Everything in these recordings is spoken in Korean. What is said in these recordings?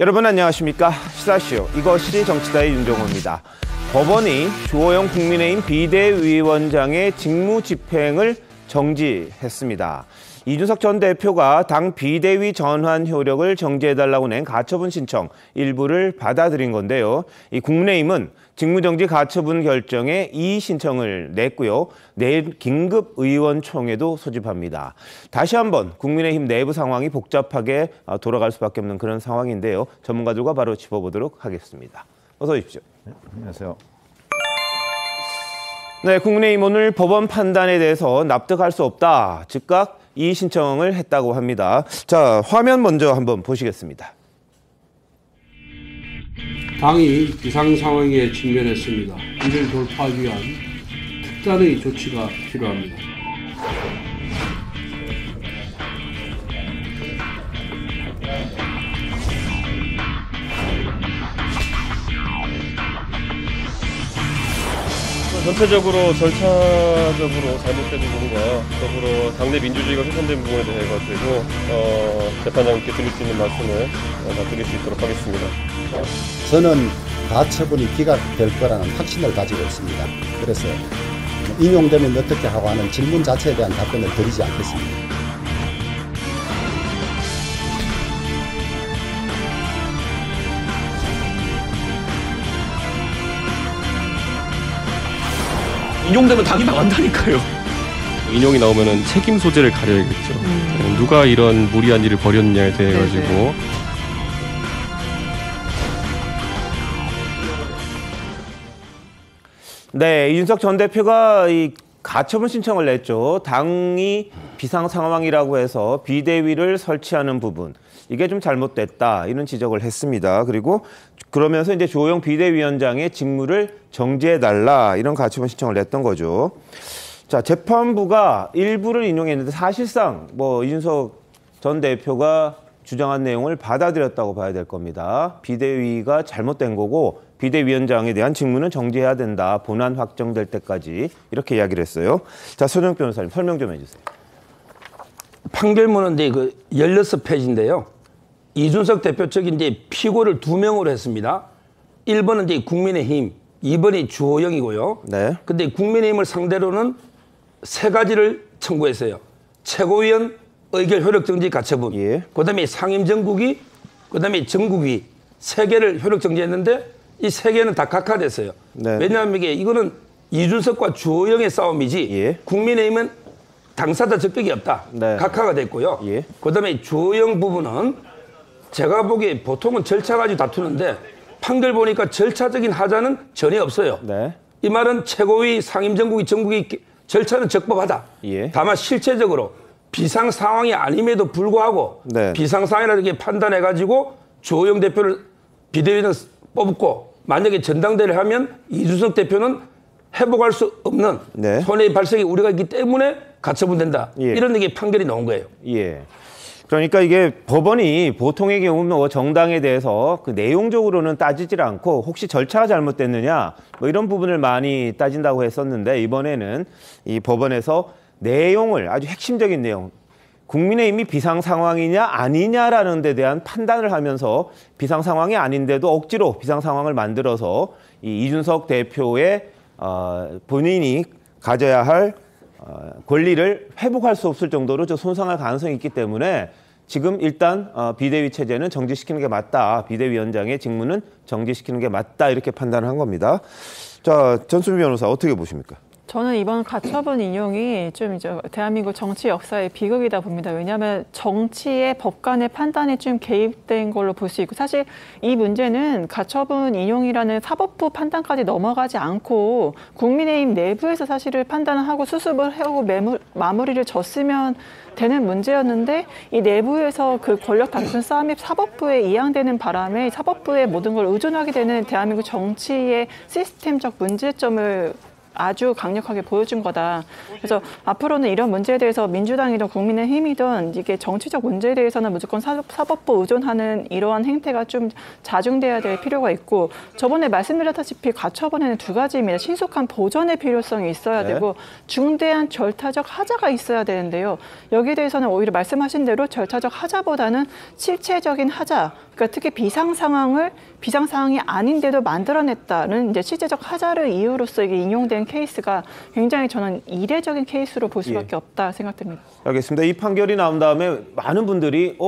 여러분 안녕하십니까? 시사쇼 이것이 정치다의 윤정호입니다. 법원이 주호영 국민의힘 비대위원장의 직무집행을 정지했습니다. 이준석 전 대표가 당 비대위 전환 효력을 정지해달라고 낸 가처분 신청 일부를 받아들인 건데요. 이 국민의힘은 직무정지 가처분 결정에 이의 신청을 냈고요. 내일 긴급 의원총회도 소집합니다. 다시 한번 국민의힘 내부 상황이 복잡하게 돌아갈 수밖에 없는 그런 상황인데요. 전문가들과 바로 짚어보도록 하겠습니다. 어서 오십시오. 네, 안녕하세요. 네, 국민의힘 오늘 법원 판단에 대해서 납득할 수 없다. 즉각 이의 신청을 했다고 합니다. 자, 화면 먼저 한번 보시겠습니다. 당이 비상 상황에 직면했습니다. 이를 돌파하기 위한 특단의 조치가 필요합니다. 전체적으로 절차적으로 잘못된 부분과 더불어 당내 민주주의가 훼손된 부분에 대해 가지고 재판장님께 드릴 수 있는 말씀을 드릴 수 있도록 하겠습니다. 저는 가처분이 기각될 거라는 확신을 가지고 있습니다. 그래서 인용되면 어떻게 하고 하는 질문 자체에 대한 답변을 드리지 않겠습니다. 인용되면 당이 나간다니까요. 인용이 나오면 책임 소재를 가려야겠죠. 누가 이런 무리한 일을 벌였냐에 대해 가지고. 네, 이준석 전 대표가 이 가처분 신청을 냈죠. 당이 비상 상황이라고 해서 비대위를 설치하는 부분. 이게 좀 잘못됐다. 이런 지적을 했습니다. 그리고 그러면서 이제 조영 비대위원장의 직무를 정지해달라. 이런 가처분 신청을 냈던 거죠. 자, 재판부가 일부를 인용했는데 사실상 뭐 이준석 전 대표가 주장한 내용을 받아들였다고 봐야 될 겁니다. 비대위가 잘못된 거고 비대위원장에 대한 직무는 정지해야 된다. 본안 확정될 때까지. 이렇게 이야기를 했어요. 자, 서정욱 변호사님 설명 좀 해주세요. 판결문은 이제 그 16페이지인데요. 이준석 대표 측이 이제 피고를 2명으로 했습니다. 1번은 이제 국민의힘, 2번이 주호영이고요. 네. 근데 국민의힘을 상대로는 3가지를 청구했어요. 최고위원 의결 효력 정지 가처분. 예. 그다음에 상임정국위, 그다음에 정국위 3개를 효력 정지했는데 이 3개는 다 각하됐어요. 네. 왜냐하면 이게 이거는 이준석과 주호영의 싸움이지. 예. 국민의힘은 당사자 적격이 없다. 네. 각하가 됐고요. 예. 그다음에 주호영 부분은 제가 보기에 보통은 절차 가지고 다투는데 판결 보니까 절차적인 하자는 전혀 없어요. 네. 이 말은 최고위, 상임정국위, 정국위 절차는 적법하다. 예. 다만 실체적으로 비상 상황이 아님에도 불구하고 네. 비상 상황이라는 게 판단해가지고 주호영 대표를 비대위는 뽑고 만약에 전당대회를 하면 이준석 대표는 회복할 수 없는 네. 손해의 발생이 우려가 있기 때문에 가처분된다. 예. 이런 게 판결이 나온 거예요. 예. 그러니까 이게 법원이 보통의 경우는 뭐 정당에 대해서 그 내용적으로는 따지질 않고 혹시 절차가 잘못됐느냐 뭐 이런 부분을 많이 따진다고 했었는데 이번에는 이 법원에서 내용을 아주 핵심적인 내용 국민의힘이 비상 상황이냐 아니냐라는 데 대한 판단을 하면서 비상 상황이 아닌데도 억지로 비상 상황을 만들어서 이 이준석 대표의 본인이 가져야 할 권리를 회복할 수 없을 정도로 저 손상할 가능성이 있기 때문에 지금 일단 비대위 체제는 정지시키는 게 맞다. 비대위원장의 직무는 정지시키는 게 맞다. 이렇게 판단을 한 겁니다. 자, 전수미 변호사 어떻게 보십니까? 저는 이번 가처분 인용이 좀 이제 대한민국 정치 역사의 비극이다 봅니다. 왜냐하면 정치의 법관의 판단이 좀 개입된 걸로 볼 수 있고 사실 이 문제는 가처분 인용이라는 사법부 판단까지 넘어가지 않고 국민의힘 내부에서 사실을 판단하고 수습을 하고 마무리를 졌으면 되는 문제였는데 이 내부에서 그 권력 다툼 싸움이 사법부에 이양되는 바람에 사법부의 모든 걸 의존하게 되는 대한민국 정치의 시스템적 문제점을 아주 강력하게 보여준 거다. 그래서 앞으로는 이런 문제에 대해서 민주당이든 국민의힘이든 이게 정치적 문제에 대해서는 무조건 사법부 의존하는 이러한 행태가 좀 자중돼야 될 필요가 있고, 저번에 말씀드렸다시피 가처분에는 두 가지입니다. 신속한 보전의 필요성이 있어야 되고 중대한 절차적 하자가 있어야 되는데요. 여기에 대해서는 오히려 말씀하신 대로 절차적 하자보다는 실체적인 하자, 그러니까 특히 비상 상황이 아닌데도 만들어냈다는 이제 실제적 하자를 이유로서 이게 인용된 케이스가 굉장히 저는 이례적인 케이스로 볼 수밖에 없다 생각됩니다. 알겠습니다. 이 판결이 나온 다음에 많은 분들이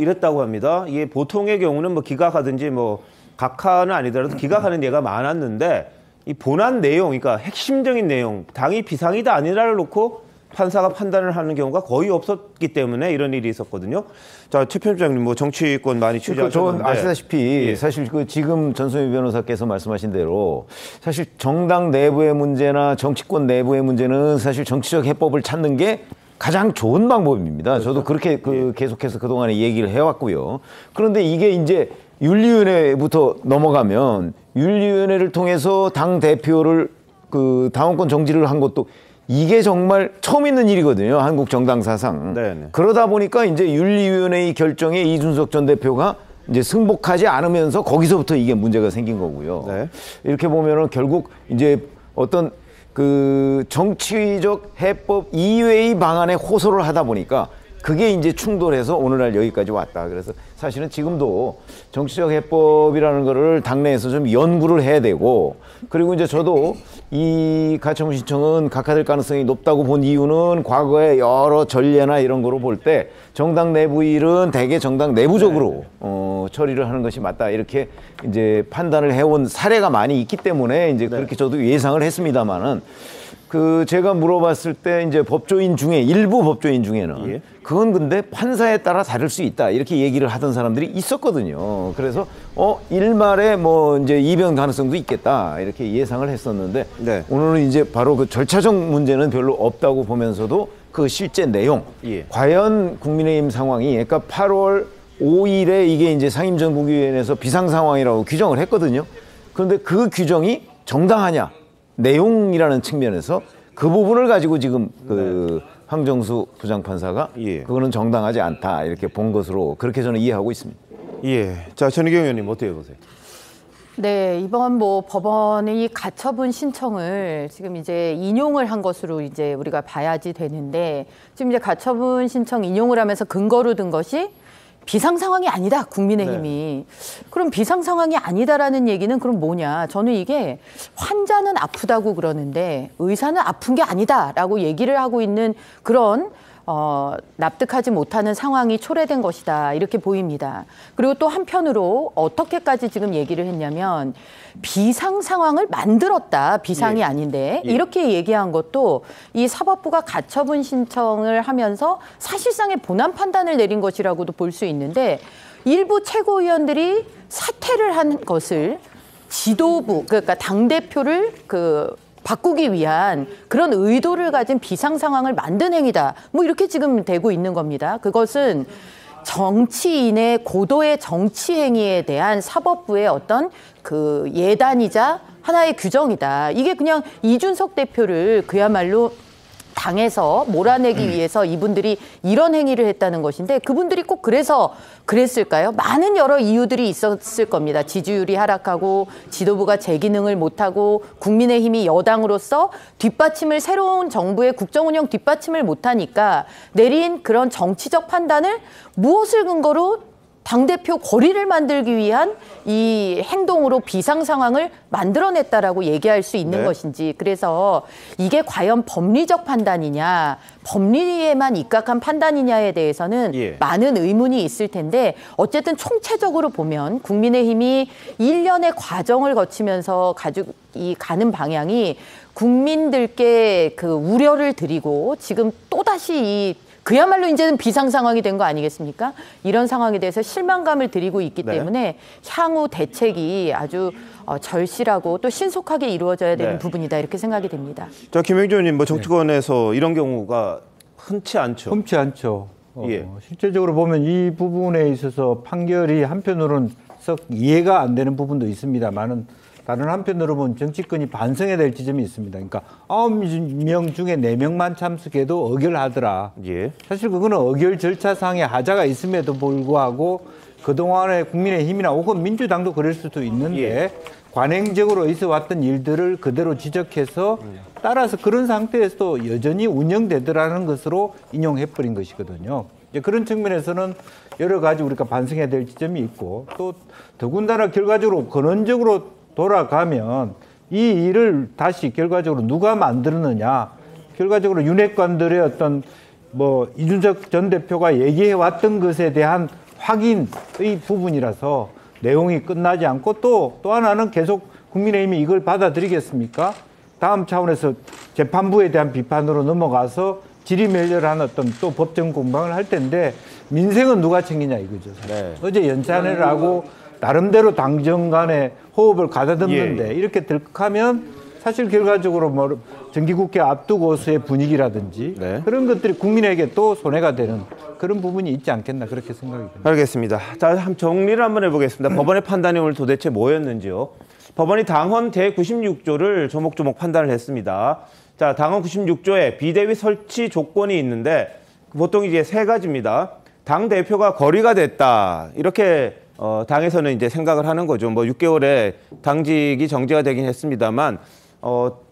이랬다고 합니다. 이게 보통의 경우는 뭐 기각하든지 뭐 각하는 아니더라도 기각하는 예가 많았는데, 이 본안 내용, 그러니까 핵심적인 내용, 당이 비상이다 아니라를 놓고 판사가 판단을 하는 경우가 거의 없었기 때문에 이런 일이 있었거든요. 자, 최 편집장님, 뭐 정치권 많이 취재하셨는데 아시다시피 사실 그 지금 전수미 변호사께서 말씀하신 대로 사실 정당 내부의 문제나 정치권 내부의 문제는 사실 정치적 해법을 찾는 게 가장 좋은 방법입니다. 그렇죠? 저도 그렇게 계속해서 그동안에 얘기를 해왔고요. 그런데 이게 이제 윤리위원회부터 넘어가면 윤리위원회를 통해서 당 대표를 그 당원권 정지를 한 것도 이게 정말 처음 있는 일이거든요, 한국 정당 사상. 네네. 그러다 보니까 이제 윤리위원회의 결정에 이준석 전 대표가 이제 승복하지 않으면서 거기서부터 이게 문제가 생긴 거고요. 네. 이렇게 보면은 결국 이제 어떤 그 정치적 해법 이외의 방안에 호소를 하다 보니까 그게 이제 충돌해서 오늘날 여기까지 왔다. 그래서 사실은 지금도 정치적 해법이라는 거를 당내에서 좀 연구를 해야 되고, 그리고 이제 저도 이 가처분 신청은 각하될 가능성이 높다고 본 이유는 과거의 여러 전례나 이런 거로 볼 때 정당 내부 일은 대개 정당 내부적으로 처리를 하는 것이 맞다, 이렇게 이제 판단을 해온 사례가 많이 있기 때문에 이제 그렇게 저도 예상을 했습니다만은, 그 제가 물어봤을 때 이제 법조인 중에 일부 법조인 중에는 그건 근데 판사에 따라 다를 수 있다 이렇게 얘기를 하던 사람들이 있었거든요. 그래서 일말에 뭐 이제 이변 가능성도 있겠다 이렇게 예상을 했었는데 오늘은 이제 바로 그 절차적 문제는 별로 없다고 보면서도 그 실제 내용, 과연 국민의힘 상황이, 그러니까 8월 5일에 이게 이제 상임전국위원회에서 비상 상황이라고 규정을 했거든요. 그런데 그 규정이 정당하냐, 내용이라는 측면에서 그 부분을 가지고 지금 그 황정수 부장판사가 그거는 정당하지 않다 이렇게 본 것으로 그렇게 저는 이해하고 있습니다. 예, 자 전희경 의원님 어떻게 보세요? 네, 이번 뭐 법원의 가처분 신청을 지금 이제 인용을 한 것으로 이제 우리가 봐야지 되는데, 지금 이제 가처분 신청 인용을 하면서 근거로 든 것이 비상 상황이 아니다, 국민의힘이. 그럼 비상 상황이 아니다라는 얘기는 그럼 뭐냐. 저는 이게 환자는 아프다고 그러는데 의사는 아픈 게 아니다라고 얘기를 하고 있는 그런 납득하지 못하는 상황이 초래된 것이다 이렇게 보입니다. 그리고 또 한편으로 어떻게까지 지금 얘기를 했냐면 비상 상황을 만들었다, 비상이 아닌데 이렇게 얘기한 것도 이 사법부가 가처분 신청을 하면서 사실상의 본안 판단을 내린 것이라고도 볼 수 있는데, 일부 최고위원들이 사퇴를 한 것을 지도부, 그러니까 당대표를 바꾸기 위한 그런 의도를 가진 비상 상황을 만든 행위다, 뭐 이렇게 지금 되고 있는 겁니다. 그것은 정치인의 고도의 정치 행위에 대한 사법부의 어떤 그 예단이자 하나의 규정이다. 이게 그냥 이준석 대표를 그야말로 당에서 몰아내기 위해서 이분들이 이런 행위를 했다는 것인데, 그분들이 꼭 그래서 그랬을까요? 많은 여러 이유들이 있었을 겁니다. 지지율이 하락하고 지도부가 제 기능을 못하고 국민의힘이 여당으로서 뒷받침을, 새로운 정부의 국정운영 뒷받침을 못하니까 내린 그런 정치적 판단을 무엇을 근거로 당대표 거리를 만들기 위한 이 행동으로 비상 상황을 만들어냈다라고 얘기할 수 있는 것인지, 그래서 이게 과연 법리적 판단이냐, 법리에만 입각한 판단이냐에 대해서는 많은 의문이 있을 텐데, 어쨌든 총체적으로 보면 국민의힘이 1년의 과정을 거치면서 가지고 가는 방향이 국민들께 그 우려를 드리고 지금 또다시 이 그야말로 이제는 비상 상황이 된 거 아니겠습니까? 이런 상황에 대해서 실망감을 드리고 있기 때문에 향후 대책이 아주 절실하고 또 신속하게 이루어져야 되는 부분이다 이렇게 생각이 됩니다. 자, 김영주 의원님, 뭐 정치권에서 이런 경우가 흔치 않죠. 흔치 않죠. 실제적으로 보면 이 부분에 있어서 판결이 한편으로는 썩 이해가 안 되는 부분도 있습니다만은 다른 한편으로 보면 정치권이 반성해야 될 지점이 있습니다. 그러니까 9명 중에 4명만 참석해도 의결하더라. 예. 사실 그거는 의결 절차상의 하자가 있음에도 불구하고 그동안의 국민의힘이나 혹은 민주당도 그럴 수도 있는데 예. 관행적으로 있어왔던 일들을 그대로 지적해서 따라서 그런 상태에서도 여전히 운영되더라는 것으로 인용해버린 것이거든요. 이제 그런 측면에서는 여러 가지 우리가 반성해야 될 지점이 있고 또 더군다나 결과적으로 근원적으로 돌아가면 이 일을 다시 결과적으로 누가 만들었느냐. 결과적으로 윤핵관들의 어떤 이준석 전 대표가 얘기해왔던 것에 대한 확인의 부분이라서 내용이 끝나지 않고 또 하나는 계속 국민의힘이 이걸 받아들이겠습니까? 다음 차원에서 재판부에 대한 비판으로 넘어가서 질의멸렬한 어떤 또 법정 공방을 할 텐데 민생은 누가 챙기냐 이거죠. 네. 어제 연찬회를 하고 나름대로 당정 간의 호흡을 가다듬는데 예. 이렇게 들컥하면 사실 결과적으로 정기국회 앞두고서의 분위기라든지 네. 그런 것들이 국민에게 또 손해가 되는 그런 부분이 있지 않겠나 그렇게 생각이 듭니다. 알겠습니다. 자, 정리를 한번 해보겠습니다. 법원의 판단이 오늘 도대체 뭐였는지요. 법원이 당헌 제96조를 조목조목 판단을 했습니다. 자, 당헌 96조에 비대위 설치 조건이 있는데 보통 이제 3가지입니다. 당 대표가 거리가 됐다 이렇게 당에서는 이제 생각을 하는 거죠. 6개월에 당직이 정지가 되긴 했습니다만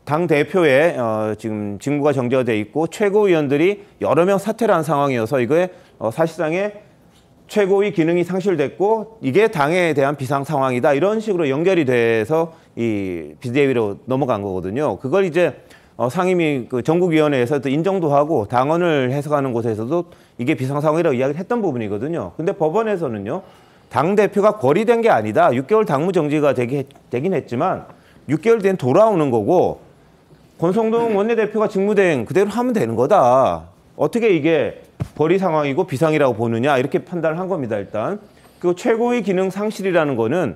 당 대표의 지금 직무가 정지가 돼 있고 최고위원들이 여러 명 사퇴를 한 상황이어서 이거에 사실상의 최고위 기능이 상실됐고 이게 당에 대한 비상 상황이다 이런 식으로 연결이 돼서 이 비대위로 넘어간 거거든요. 그걸 이제 상임위 그 전국위원회에서 또 인정도 하고 당원을 해석하는 곳에서도 이게 비상 상황이라고 이야기를 했던 부분이거든요. 근데 법원에서는요 당 대표가 거리된 게 아니다. 6개월 당무 정지가 되긴 했지만. 6개월 뒤엔 돌아오는 거고 권성동 원내대표가 직무대행 그대로 하면 되는 거다. 어떻게 이게 벌이 상황이고 비상이라고 보느냐 이렇게 판단을 한 겁니다. 일단 그리고 최고위 기능 상실이라는 거는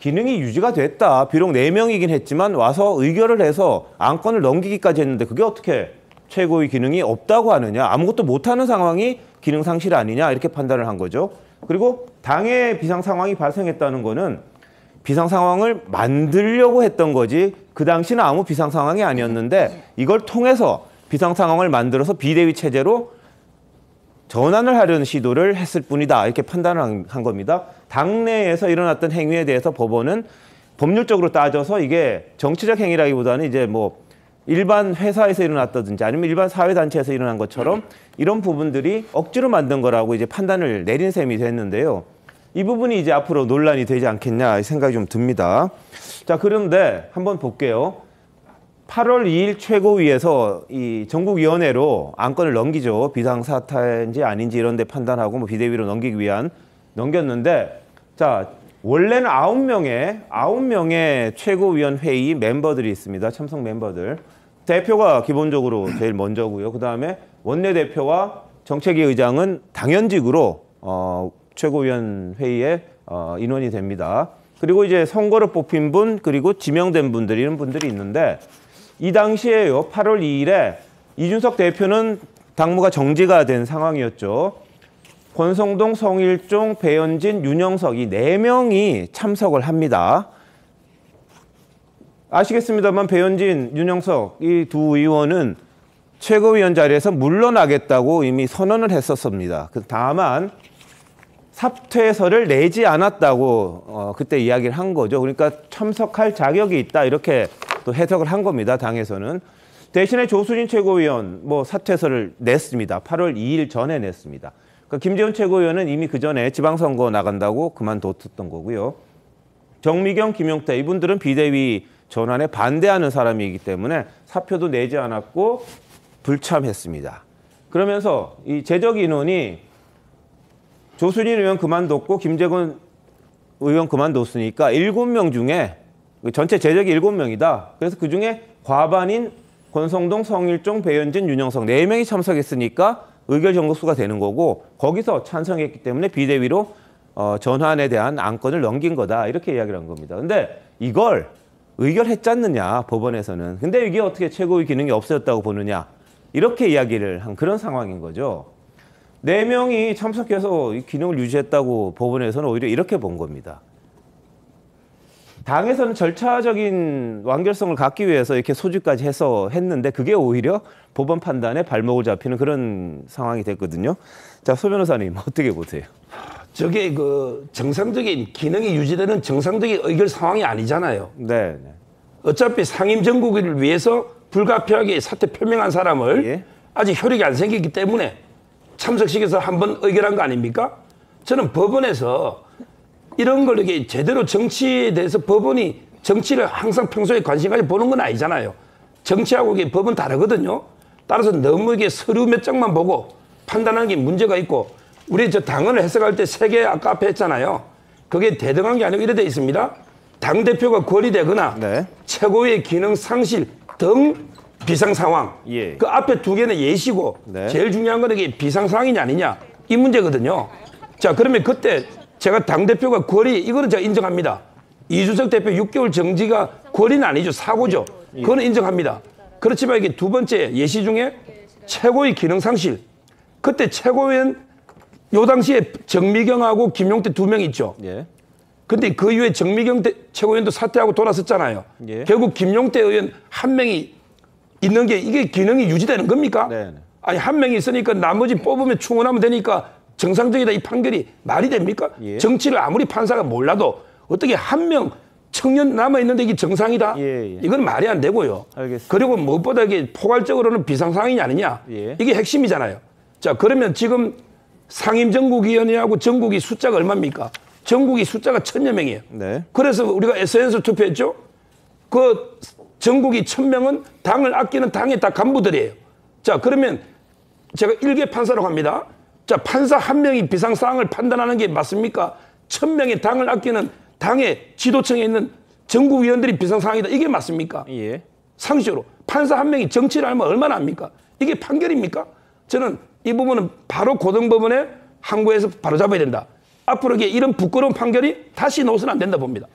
기능이 유지가 됐다. 비록 4명이긴 했지만 와서 의결을 해서 안건을 넘기기까지 했는데 그게 어떻게 최고위 기능이 없다고 하느냐. 아무것도 못하는 상황이 기능 상실 아니냐 이렇게 판단을 한 거죠. 그리고 당의 비상 상황이 발생했다는 거는 비상 상황을 만들려고 했던 거지 그 당시는 아무 비상 상황이 아니었는데 이걸 통해서 비상 상황을 만들어서 비대위 체제로 전환을 하려는 시도를 했을 뿐이다. 이렇게 판단을 한 겁니다. 당내에서 일어났던 행위에 대해서 법원은 법률적으로 따져서 이게 정치적 행위라기보다는 이제 일반 회사에서 일어났다든지 아니면 일반 사회단체에서 일어난 것처럼 이런 부분들이 억지로 만든 거라고 이제 판단을 내린 셈이 됐는데요. 이 부분이 이제 앞으로 논란이 되지 않겠냐 이 생각이 좀 듭니다. 자, 그런데 한번 볼게요. 8월 2일 최고위에서 이 전국위원회로 안건을 넘기죠. 비상사태인지 아닌지 이런 데 판단하고 비대위로 넘기기 위한 넘겼는데 자, 원래는 9명의 최고위원 회의 멤버들이 있습니다. 참석 멤버들. 대표가 기본적으로 제일 먼저고요. 그다음에 원내대표와 정책위 의장은 당연직으로 최고위원 회의에 인원이 됩니다. 그리고 이제 선거로 뽑힌 분 그리고 지명된 분들 이런 분들이 있는데 이 당시에요 8월 2일에 이준석 대표는 당무가 정지가 된 상황이었죠. 권성동, 성일종, 배현진, 윤영석 이 4명이 참석을 합니다. 아시겠습니다만 배현진, 윤영석 이 두 의원은 최고위원 자리에서 물러나겠다고 이미 선언을 했었습니다. 다만 사퇴서를 내지 않았다고 그때 이야기를 한 거죠. 그러니까 참석할 자격이 있다 이렇게 또 해석을 한 겁니다. 당에서는. 대신에 조수진 최고위원 사퇴서를 냈습니다. 8월 2일 전에 냈습니다. 그러니까 김재훈 최고위원은 이미 그 전에 지방선거 나간다고 그만뒀던 거고요. 정미경, 김용태 이분들은 비대위 전환에 반대하는 사람이기 때문에 사표도 내지 않았고 불참했습니다. 그러면서 이 제적 인원이 조수진 의원 그만뒀고 김재근 의원 그만뒀으니까 7명 중에 전체 제적이 7명이다. 그래서 그중에 과반인 권성동, 성일종, 배현진, 윤영석 4명이 참석했으니까 의결 정도수가 되는 거고 거기서 찬성했기 때문에 비대위로 전환에 대한 안건을 넘긴 거다. 이렇게 이야기를 한 겁니다. 근데 이걸 의결했지 않느냐 법원에서는. 근데 이게 어떻게 최고위 기능이 없어졌다고 보느냐. 이렇게 이야기를 한 그런 상황인 거죠. 4명이 참석해서 이 기능을 유지했다고 법원에서는 오히려 이렇게 본 겁니다. 당에서는 절차적인 완결성을 갖기 위해서 이렇게 소집까지 해서 했는데 그게 오히려 법원 판단에 발목을 잡히는 그런 상황이 됐거든요. 자, 소 변호사님 어떻게 보세요? 저게 그 정상적인 기능이 유지되는 정상적인 의결 상황이 아니잖아요. 네. 어차피 상임정국을 위해서 불가피하게 사퇴 표명한 사람을 예. 아직 효력이 안 생기기 때문에 참석시켜서 한번 의결한 거 아닙니까? 저는 법원에서 이런 걸 이게 제대로 정치에 대해서 법원이 정치를 항상 평소에 관심까지 보는 건 아니잖아요. 정치하고 이게 법은 다르거든요. 따라서 너무 이게 서류 몇 장만 보고 판단하는 게 문제가 있고 우리 저 당헌을 해석할 때 세 개 아까 앞에 했잖아요. 그게 대등한 게 아니고 이래 돼 있습니다. 당대표가 권위되거나 네. 최고의 기능 상실 등 비상상황. 예. 그 앞에 두 개는 예시고 네. 제일 중요한 건 이게 비상상황이냐 아니냐 이 문제거든요. 자 그러면 그때 제가 당대표가 권위, 이거는 제가 인정합니다. 이준석 대표 6개월 정지가 권위는 아니죠. 사고죠. 그거는 인정합니다. 그렇지만 이게 두 번째 예시 중에 최고의 기능 상실. 그때 최고위원 요 당시에 정미경하고 김용태 두 명 있죠. 예. 근데 그 이후에 정미경 최고위원도 사퇴하고 돌아섰잖아요. 예. 결국 김용태 의원 한 명이 있는 게 이게 기능이 유지되는 겁니까? 네, 네. 아니 한 명이 있으니까 나머지 뽑으면 충원하면 되니까 정상적이다 이 판결이 말이 됩니까? 예. 정치를 아무리 판사가 몰라도 어떻게 한 명 청년 남아있는데 이게 정상이다? 예, 예. 이건 말이 안 되고요. 알겠습니다. 그리고 무엇보다 이게 포괄적으로는 비상상황이냐 아니냐 예. 이게 핵심이잖아요. 자 그러면 지금 상임정국위원회하고 정국이 숫자가 얼마입니까? 정국이 숫자가 1000여 명이에요. 네. 그래서 우리가 SNS 투표했죠? 그 정국이 1000명은 당을 아끼는 당의 다 간부들이에요. 자 그러면 제가 1개 판사라고 합니다. 자, 판사 한 명이 비상사항을 판단하는 게 맞습니까? 1000명의 당을 아끼는 당의 지도층에 있는 정국위원들이 비상사항이다. 이게 맞습니까? 예. 상식으로. 판사 한 명이 정치를 알면 얼마나 합니까? 이게 판결입니까? 저는 이 부분은 바로 고등법원에 항고해서 바로 잡아야 된다. 앞으로 이런 부끄러운 판결이 다시 나오서는 안 된다 봅니다.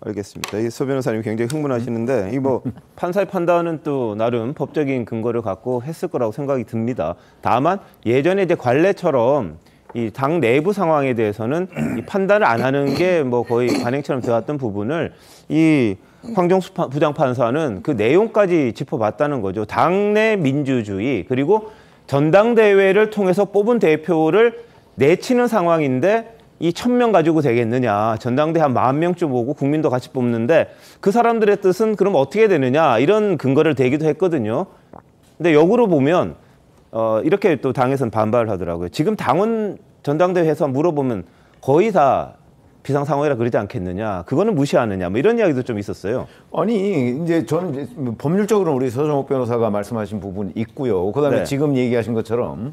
알겠습니다. 이 소 변호사님 굉장히 흥분하시는데 이 뭐 판사의 판단은 또 나름 법적인 근거를 갖고 했을 거라고 생각이 듭니다. 다만 예전에 이제 관례처럼 이 당 내부 상황에 대해서는 이 판단을 안 하는 게 뭐 거의 관행처럼 되어왔던 부분을 이 황정수 부장판사는 그 내용까지 짚어봤다는 거죠. 당내 민주주의 그리고 전당대회를 통해서 뽑은 대표를 내치는 상황인데 이 1000명 가지고 되겠느냐. 전당대회 한 10,000명쯤 오고 국민도 같이 뽑는데 그 사람들의 뜻은 그럼 어떻게 되느냐. 이런 근거를 대기도 했거든요. 근데 역으로 보면 이렇게 또 당에서는 반발을 하더라고요. 지금 당원 전당대회에서 물어보면 거의 다 비상상황이라 그러지 않겠느냐. 그거는 무시하느냐. 뭐 이런 이야기도 좀 있었어요. 아니 이제 저는 법률적으로 우리 서정욱 변호사가 말씀하신 부분 있고요. 그다음에 네. 지금 얘기하신 것처럼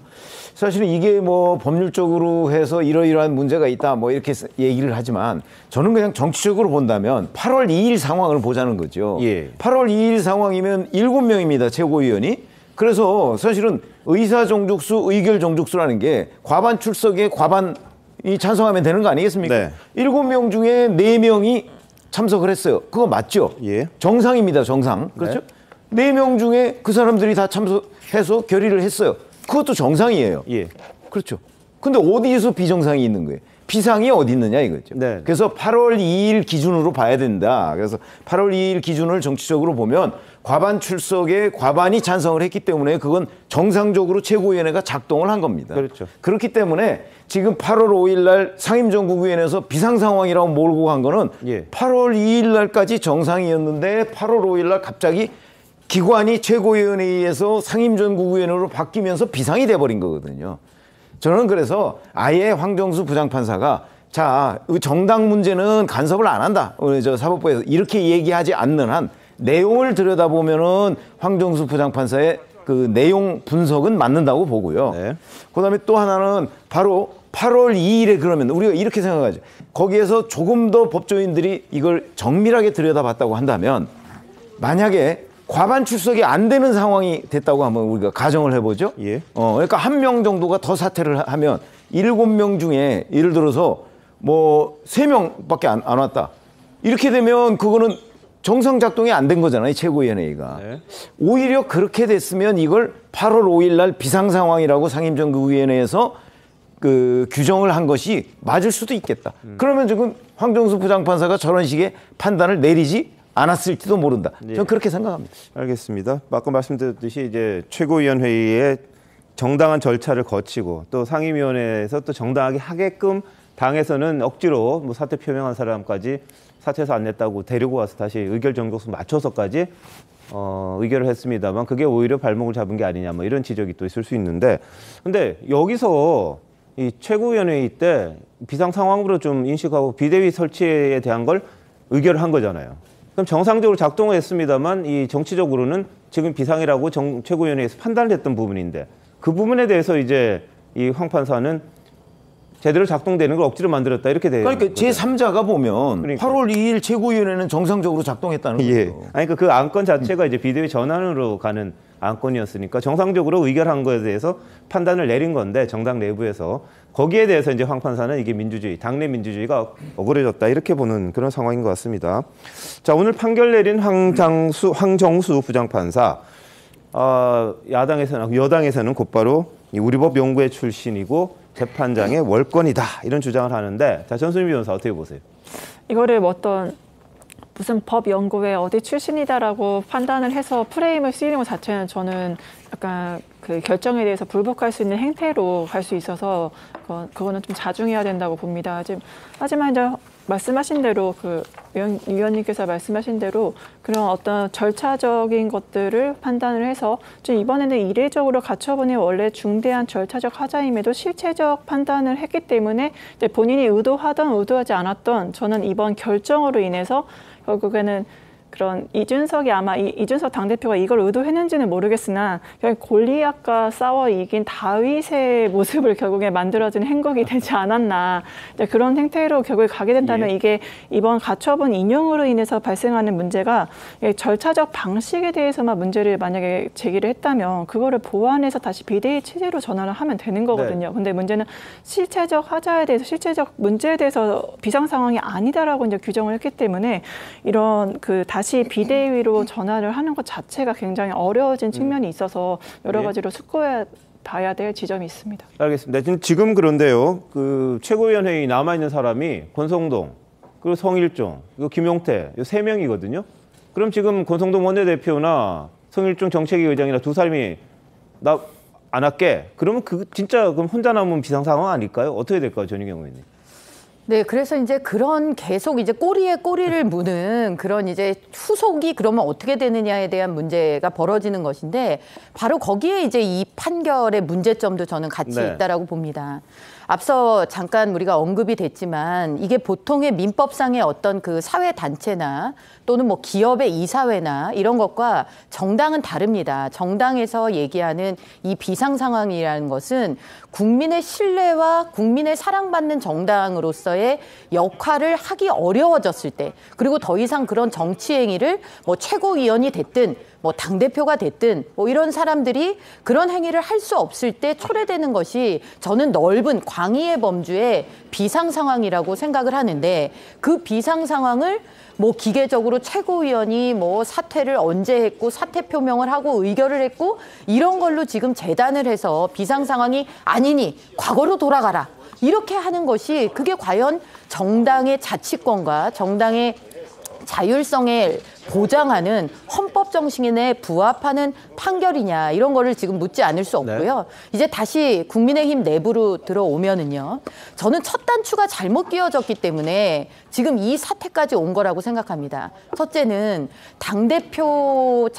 사실은 이게 뭐 법률적으로 해서 이러이러한 문제가 있다 뭐 이렇게 얘기를 하지만 저는 그냥 정치적으로 본다면 8월 2일 상황을 보자는 거죠. 예. 8월 2일 상황이면 7명입니다. 최고위원이. 그래서 사실은 의사 정족수, 의결 정족수라는 게 과반 출석에 과반 이 찬성하면 되는 거 아니겠습니까? 네. 7명 중에 4명이 참석을 했어요. 그거 맞죠? 예. 정상입니다. 정상. 그렇죠? 네. 4명 중에 그 사람들이 다 참석해서 결의를 했어요. 그것도 정상이에요. 예. 그렇죠. 근데 어디에서 비정상이 있는 거예요? 비상이 어디 있느냐 이거죠. 네. 그래서 8월 2일 기준으로 봐야 된다. 그래서 8월 2일 기준을 정치적으로 보면 과반 출석에 과반이 찬성을 했기 때문에 그건 정상적으로 최고위원회가 작동을 한 겁니다. 그렇죠. 그렇기 때문에 지금 8월 5일 날 상임정국위원회에서 비상상황이라고 몰고 간 거는 예. 8월 2일 날까지 정상이었는데 8월 5일 날 갑자기 기관이 최고위원회에서 상임정국위원회로 바뀌면서 비상이 돼버린 거거든요. 저는 그래서 아예 황정수 부장판사가 자, 정당 문제는 간섭을 안 한다. 저 사법부에서 이렇게 얘기하지 않는 한 내용을 들여다보면은 황정수 부장판사의 그 내용 분석은 맞는다고 보고요. 네. 그다음에 또 하나는 바로 8월 2일에 그러면 우리가 이렇게 생각하죠. 거기에서 조금 더 법조인들이 이걸 정밀하게 들여다봤다고 한다면 만약에 과반 출석이 안 되는 상황이 됐다고 하면 우리가 가정을 해보죠. 예. 그러니까 1명 정도가 더 사퇴를 하면 7명 중에 예를 들어서 뭐 3명밖에 안 왔다. 이렇게 되면 그거는 정상 작동이 안 된 거잖아요. 최고위원회가. 네. 오히려 그렇게 됐으면 이걸 8월 5일 날 비상 상황이라고 상임정국위원회에서 그 규정을 한 것이 맞을 수도 있겠다. 그러면 지금 황정수 부장판사가 저런 식의 판단을 내리지 않았을지도 모른다. 예. 저는 그렇게 생각합니다. 알겠습니다. 아까 말씀드렸듯이 이제 최고위원회의에 정당한 절차를 거치고 또 상임위원회에서 또 정당하게 하게끔 당에서는 억지로 뭐 사퇴 표명한 사람까지 사퇴서 안 냈다고 데리고 와서 다시 의결 정족수 맞춰서까지 의결을 했습니다만 그게 오히려 발목을 잡은 게 아니냐 뭐 이런 지적이 또 있을 수 있는데 근데 여기서 이 최고위원회의 때 비상 상황으로 좀 인식하고 비대위 설치에 대한 걸 의결을 한 거잖아요. 그럼 정상적으로 작동했습니다만 이 정치적으로는 지금 비상이라고 최고위원회에서 판단을 했던 부분인데 그 부분에 대해서 이제 이 황 판사는 제대로 작동되는 걸 억지로 만들었다 이렇게 돼요. 그러니까 제3자가 보면 그러니까. 8월 2일 최고위원회는 정상적으로 작동했다는 거죠. 예. 아니 그 안건 자체가 이제 비대위 전환으로 가는 안건이었으니까 정상적으로 의결한 거에 대해서 판단을 내린 건데 정당 내부에서 거기에 대해서 이제 황 판사는 이게 민주주의, 당내 민주주의가 억울해졌다 이렇게 보는 그런 상황인 것 같습니다. 자 오늘 판결 내린 황정수 부장판사 야당에서는 여당에서는 곧바로 우리법 연구회 출신이고. 재판장의 월권이다 이런 주장을 하는데 자 전수미 변호사 어떻게 보세요? 이거를 어떤 무슨 법 연구회 어디 출신이다라고 판단을 해서 프레임을 씌우는 것 자체는 저는 약간 그 결정에 대해서 불복할 수 있는 행태로 갈 수 있어서 그거는 좀 자중해야 된다고 봅니다. 지금 하지만 이제 말씀하신 대로 그 위원님께서 말씀하신 대로 그런 어떤 절차적인 것들을 판단을 해서 좀 이번에는 이례적으로 가처분이 원래 중대한 절차적 하자임에도 실체적 판단을 했기 때문에 이제 본인이 의도하던 의도하지 않았던 저는 이번 결정으로 인해서 결국에는 그런 이준석이 아마 이준석 당대표가 이걸 의도했는지는 모르겠으나 결국 골리앗과 싸워 이긴 다윗의 모습을 결국에 만들어준 행국이 되지 않았나 그런 행태로 결국 가게 된다면 예. 이게 이번 가처분 인용으로 인해서 발생하는 문제가 절차적 방식에 대해서만 문제를 만약에 제기를 했다면 그거를 보완해서 다시 비대위 체제로 전환을 하면 되는 거거든요. 네. 근데 문제는 실체적 하자에 대해서 실체적 문제에 대해서 비상 상황이 아니다라고 이제 규정을 했기 때문에 이런 그 다시 비대위로 전환을 하는 것 자체가 굉장히 어려워진 측면이 있어서 여러 가지로 숙고해 봐야 될 지점이 있습니다. 알겠습니다. 지금 그런데요. 그 최고위원회에 남아있는 사람이 권성동, 그리고 성일종, 그리고 김용태 이 세 명이거든요. 그럼 지금 권성동 원내대표나 성일종 정책위 의장이나 두 사람이 나 안 할게. 그러면 그 진짜 그럼 혼자 남은 비상 상황 아닐까요? 어떻게 될까요? 전희경 의원님. 네, 그래서 이제 그런 계속 이제 꼬리에 꼬리를 무는 그런 이제 후속이 그러면 어떻게 되느냐에 대한 문제가 벌어지는 것인데 바로 거기에 이제 이 판결의 문제점도 저는 같이 네. 있다라고 봅니다. 앞서 잠깐 우리가 언급이 됐지만 이게 보통의 민법상의 어떤 그 사회단체나 또는 뭐 기업의 이사회나 이런 것과 정당은 다릅니다. 정당에서 얘기하는 이 비상상황이라는 것은 국민의 신뢰와 국민의 사랑받는 정당으로서의 역할을 하기 어려워졌을 때 그리고 더 이상 그런 정치 행위를 뭐 최고위원이 됐든 뭐 당대표가 됐든 뭐 이런 사람들이 그런 행위를 할 수 없을 때 초래되는 것이 저는 넓은 광의의 범주의 비상상황이라고 생각을 하는데 그 비상상황을 뭐 기계적으로 최고위원이 뭐 사퇴를 언제 했고 사퇴 표명을 하고 의결을 했고 이런 걸로 지금 재단을 해서 비상상황이 아니니 과거로 돌아가라 이렇게 하는 것이 그게 과연 정당의 자치권과 정당의 자율성에 보장하는 헌법 정신에 부합하는 판결이냐 이런 거를 지금 묻지 않을 수 없고요. 네. 이제 다시 국민의힘 내부로 들어오면은요. 저는 첫 단추가 잘못 끼워졌기 때문에 지금 이 사태까지 온 거라고 생각합니다. 첫째는 당대표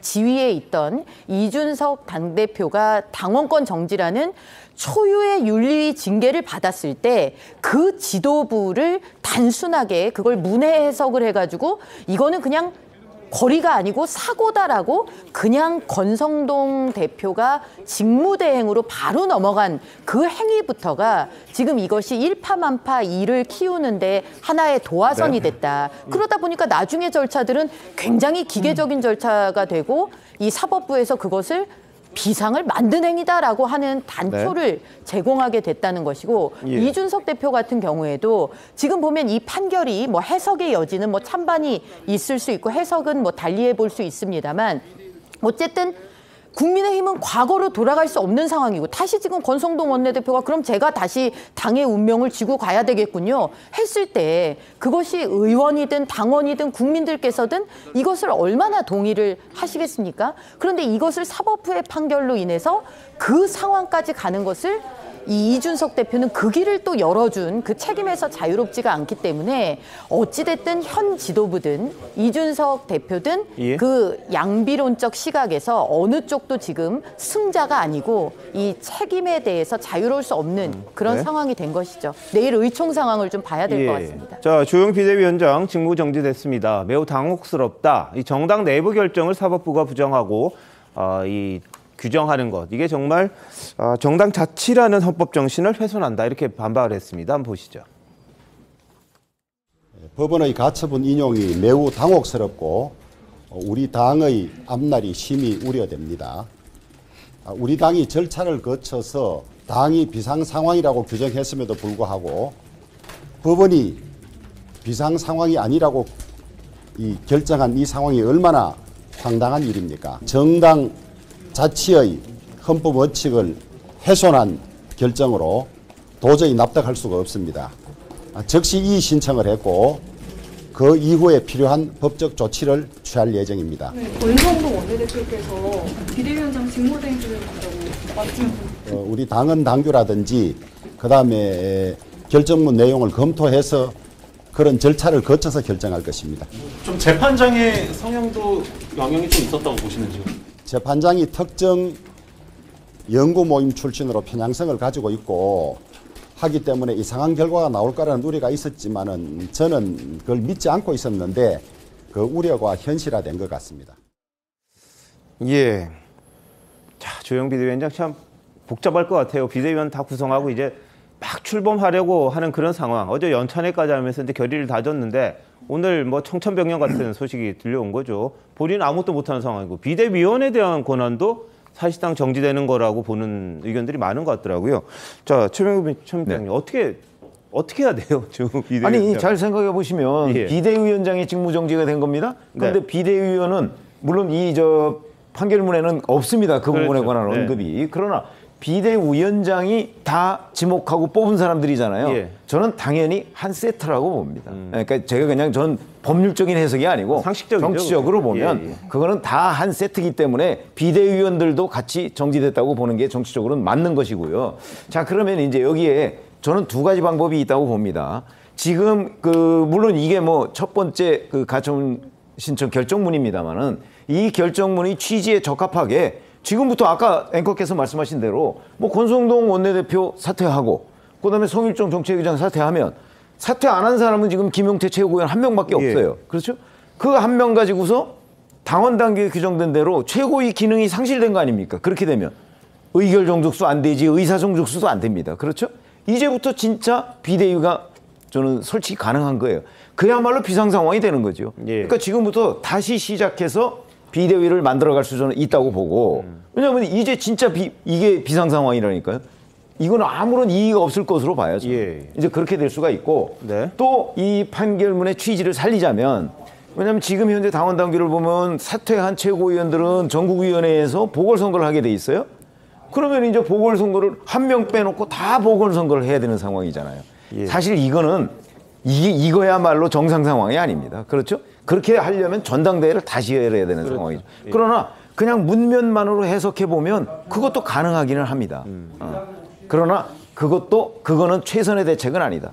지위에 있던 이준석 당대표가 당원권 정지라는 초유의 윤리 징계를 받았을 때 그 지도부를 단순하게 그걸 문해 해석을 해가지고 이거는 그냥 거리가 아니고 사고다라고 그냥 권성동 대표가 직무대행으로 바로 넘어간 그 행위부터가 지금 이것이 일파만파 일을 키우는데 하나의 도화선이 됐다. 그러다 보니까 나중에 절차들은 굉장히 기계적인 절차가 되고 이 사법부에서 그것을 비상을 만든 행위다라고 하는 단초를 네. 제공하게 됐다는 것이고 예. 이준석 대표 같은 경우에도 지금 보면 이 판결이 뭐 해석의 여지는 뭐 찬반이 있을 수 있고 해석은 뭐 달리 해볼 수 있습니다만 어쨌든 국민의힘은 과거로 돌아갈 수 없는 상황이고 다시 지금 권성동 원내대표가 그럼 제가 다시 당의 운명을 지고 가야 되겠군요 했을 때 그것이 의원이든 당원이든 국민들께서든 이것을 얼마나 동의를 하시겠습니까? 그런데 이것을 사법부의 판결로 인해서 그 상황까지 가는 것을 이 이준석 대표는 그 길을 또 열어준 그 책임에서 자유롭지가 않기 때문에 어찌됐든 현 지도부든 이준석 대표든 예? 그 양비론적 시각에서 어느 쪽도 지금 승자가 아니고 이 책임에 대해서 자유로울 수 없는 그런 네? 상황이 된 것이죠. 내일 의총 상황을 좀 봐야 될 것 같습니다. 자, 조영 비대위원장 직무 정지됐습니다. 매우 당혹스럽다. 이 정당 내부 결정을 사법부가 부정하고 이 규정하는 것. 이게 정말 정당 자치라는 헌법 정신을 훼손한다. 이렇게 반박을 했습니다. 한번 보시죠. 법원의 가처분 인용이 매우 당혹스럽고 우리 당의 앞날이 심히 우려됩니다. 우리 당이 절차를 거쳐서 당이 비상상황이라고 규정했음에도 불구하고 법원이 비상상황이 아니라고 결정한 이 상황이 얼마나 황당한 일입니까? 정당 자치의 헌법 원칙을 훼손한 결정으로 도저히 납득할 수가 없습니다. 즉시 이의 신청을 했고 그 이후에 필요한 법적 조치를 취할 예정입니다. 네, 권성동 원내대표께서 비대위원장 직무대행 중이라고 맞습니다. 우리 당은 당규라든지 그다음에 결정문 내용을 검토해서 그런 절차를 거쳐서 결정할 것입니다. 좀 재판장의 성향도 영향이 좀 있었다고 보시는지요? 재판장이 특정 연구 모임 출신으로 편향성을 가지고 있고 하기 때문에 이상한 결과가 나올 거라는 우려가 있었지만은 저는 그걸 믿지 않고 있었는데 그 우려가 현실화된 것 같습니다. 예. 자, 조영 비대위원장 참 복잡할 것 같아요. 비대위원 다 구성하고 이제 막 출범하려고 하는 그런 상황. 어제 연찬회까지 하면서 이제 결의를 다졌는데 오늘 뭐 청천벽력 같은 소식이 들려온 거죠. 본인은 아무것도 못하는 상황이고 비대위원에 대한 권한도 사실상 정지되는 거라고 보는 의견들이 많은 것 같더라고요. 자, 최명희 어떻게 해야 돼요? 아니, 잘 생각해 보시면 예. 비대위원장의 직무 정지가 된 겁니다. 그런데 네. 비대위원은 물론 이 판결문에는 없습니다. 그 그렇죠. 부분에 관한 언급이. 네. 그러나 비대위원장이 다 지목하고 뽑은 사람들이잖아요. 예. 저는 당연히 한 세트라고 봅니다. 그러니까 제가 그냥 전 법률적인 해석이 아니고 정치적으로 그렇죠. 보면 예, 예. 그거는 다 한 세트이기 때문에 비대위원들도 같이 정지됐다고 보는 게 정치적으로는 맞는 것이고요. 자, 그러면 이제 여기에 저는 두 가지 방법이 있다고 봅니다. 지금 물론 이게 첫 번째 가처분 신청 결정문입니다만은 이 결정문이 취지에 적합하게 지금부터 아까 앵커께서 말씀하신 대로 권성동 원내대표 사퇴하고 그다음에 성일종 정책위장 사퇴하면 사퇴 안 한 사람은 지금 김용태 최고위원 한 명밖에 없어요. 예. 그렇죠? 그 한 명 가지고서 당원 당규에 규정된 대로 최고위 기능이 상실된 거 아닙니까? 그렇게 되면 의결 정족수 안 되지 의사 정족수도 안 됩니다. 그렇죠? 이제부터 진짜 비대위가 저는 솔직히 가능한 거예요. 그야말로 비상 상황이 되는 거죠. 예. 그러니까 지금부터 다시 시작해서 비대위를 만들어갈 수는 있다고 보고 왜냐하면 이제 진짜 이게 비상 상황이라니까요. 이건 아무런 이의가 없을 것으로 봐야죠. 예. 이제 그렇게 될 수가 있고 네. 또 이 판결문의 취지를 살리자면 왜냐하면 지금 현재 당원 당규를 보면 사퇴한 최고위원들은 전국위원회에서 보궐선거를 하게 돼 있어요. 그러면 이제 보궐선거를 한 명 빼놓고 다 보궐선거를 해야 되는 상황이잖아요. 예. 사실 이거야말로 정상 상황이 아닙니다. 그렇죠? 그렇게 하려면 전당대회를 다시 해야 되는 그렇죠. 상황이죠. 예. 그러나 그냥 문면만으로 해석해보면 그것도 가능하기는 합니다. 그러나 그거는 최선의 대책은 아니다.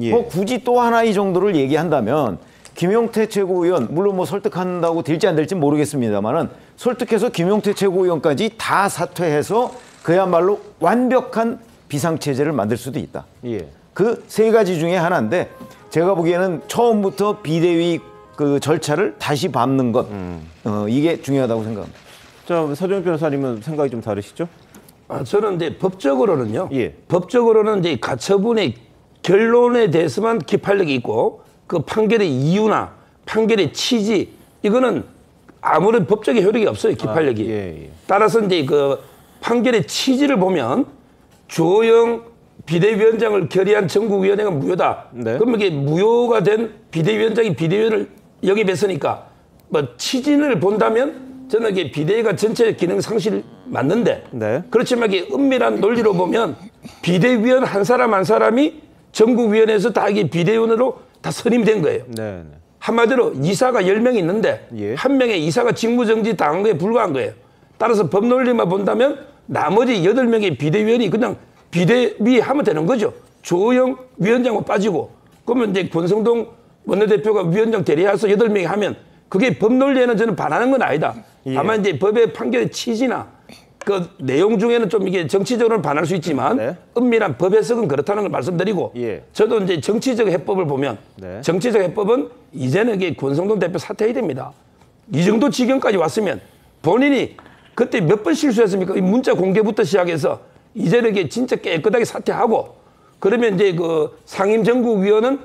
예. 굳이 또 하나 이 정도를 얘기한다면 김용태 최고위원, 물론 설득한다고 될지 안 될지 모르겠습니다만은 설득해서 김용태 최고위원까지 다 사퇴해서 그야말로 완벽한 비상체제를 만들 수도 있다. 예. 그 세 가지 중에 하나인데 제가 보기에는 처음부터 비대위 절차를 다시 밟는 것 이게 중요하다고 생각합니다. 자, 서정욱 변호사님은 생각이 좀 다르시죠? 저는 이제 법적으로는요. 예. 법적으로는 이제 가처분의 결론에 대해서만 기판력이 있고 그 판결의 이유나 판결의 취지 이거는 아무런 법적인 효력이 없어요. 기판력이. 예. 따라서 이제 판결의 취지를 보면 조영 비대위원장을 결의한 전국위원회가 무효다. 네. 그럼 이게 무효가 된 비대위원장이 비대위원을 영입했으니까 취진을 본다면 저는 이게 비대위가 전체 기능 상실 맞는데 네. 그렇지만 이게 은밀한 논리로 보면 비대위원 한 사람 한 사람이 전국위원회에서 다 이게 비대위원으로 다 선임된 거예요. 네. 한마디로 이사가 10명이 있는데 예. 1명의 이사가 직무정지 당한 거에 불과한 거예요. 따라서 법논리만 본다면 나머지 8명의 비대위원이 그냥 비대위 하면 되는 거죠. 조영 위원장은 빠지고 그러면 이제 권성동 원내대표가 위원장 대리해서 8명이 하면 그게 법논리에는 저는 반하는 건 아니다. 예. 다만 이제 법의 판결의 취지나 그 내용 중에는 좀 이게 정치적으로는 반할 수 있지만 네. 은밀한 법 해석은 그렇다는 걸 말씀드리고 예. 저도 이제 정치적 해법을 보면 네. 정치적 해법은 이제는 이게 권성동 대표 사퇴해야 됩니다. 이 정도 지경까지 왔으면 본인이 그때 몇 번 실수했습니까? 이 문자 공개부터 시작해서 이제는 이게 진짜 깨끗하게 사퇴하고 그러면 이제 그 상임 전국위원은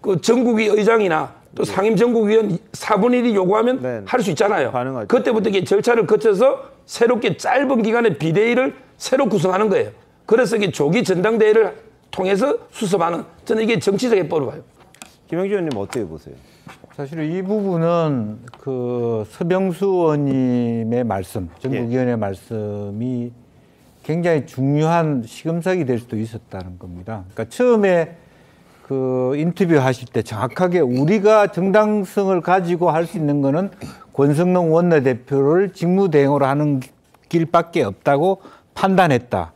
그 전국위 의장이나 또 네. 상임 전국위원 4분의 1이 요구하면 네. 할 수 있잖아요. 가능하죠. 그때부터 이게 절차를 거쳐서 새롭게 짧은 기간에 비대위를 새로 구성하는 거예요. 그래서 이게 조기 전당대회를 통해서 수습하는 저는 이게 정치적 해법으로 봐요. 김영주 의원님 어떻게 보세요? 사실 이 부분은 그 서병수 의원님의 말씀, 전국위원의 예. 말씀이 굉장히 중요한 시금석이 될 수도 있었다는 겁니다. 그러니까 처음에 그 인터뷰 하실 때 정확하게 우리가 정당성을 가지고 할 수 있는 거는 권성동 원내대표를 직무대행으로 하는 길밖에 없다고 판단했다.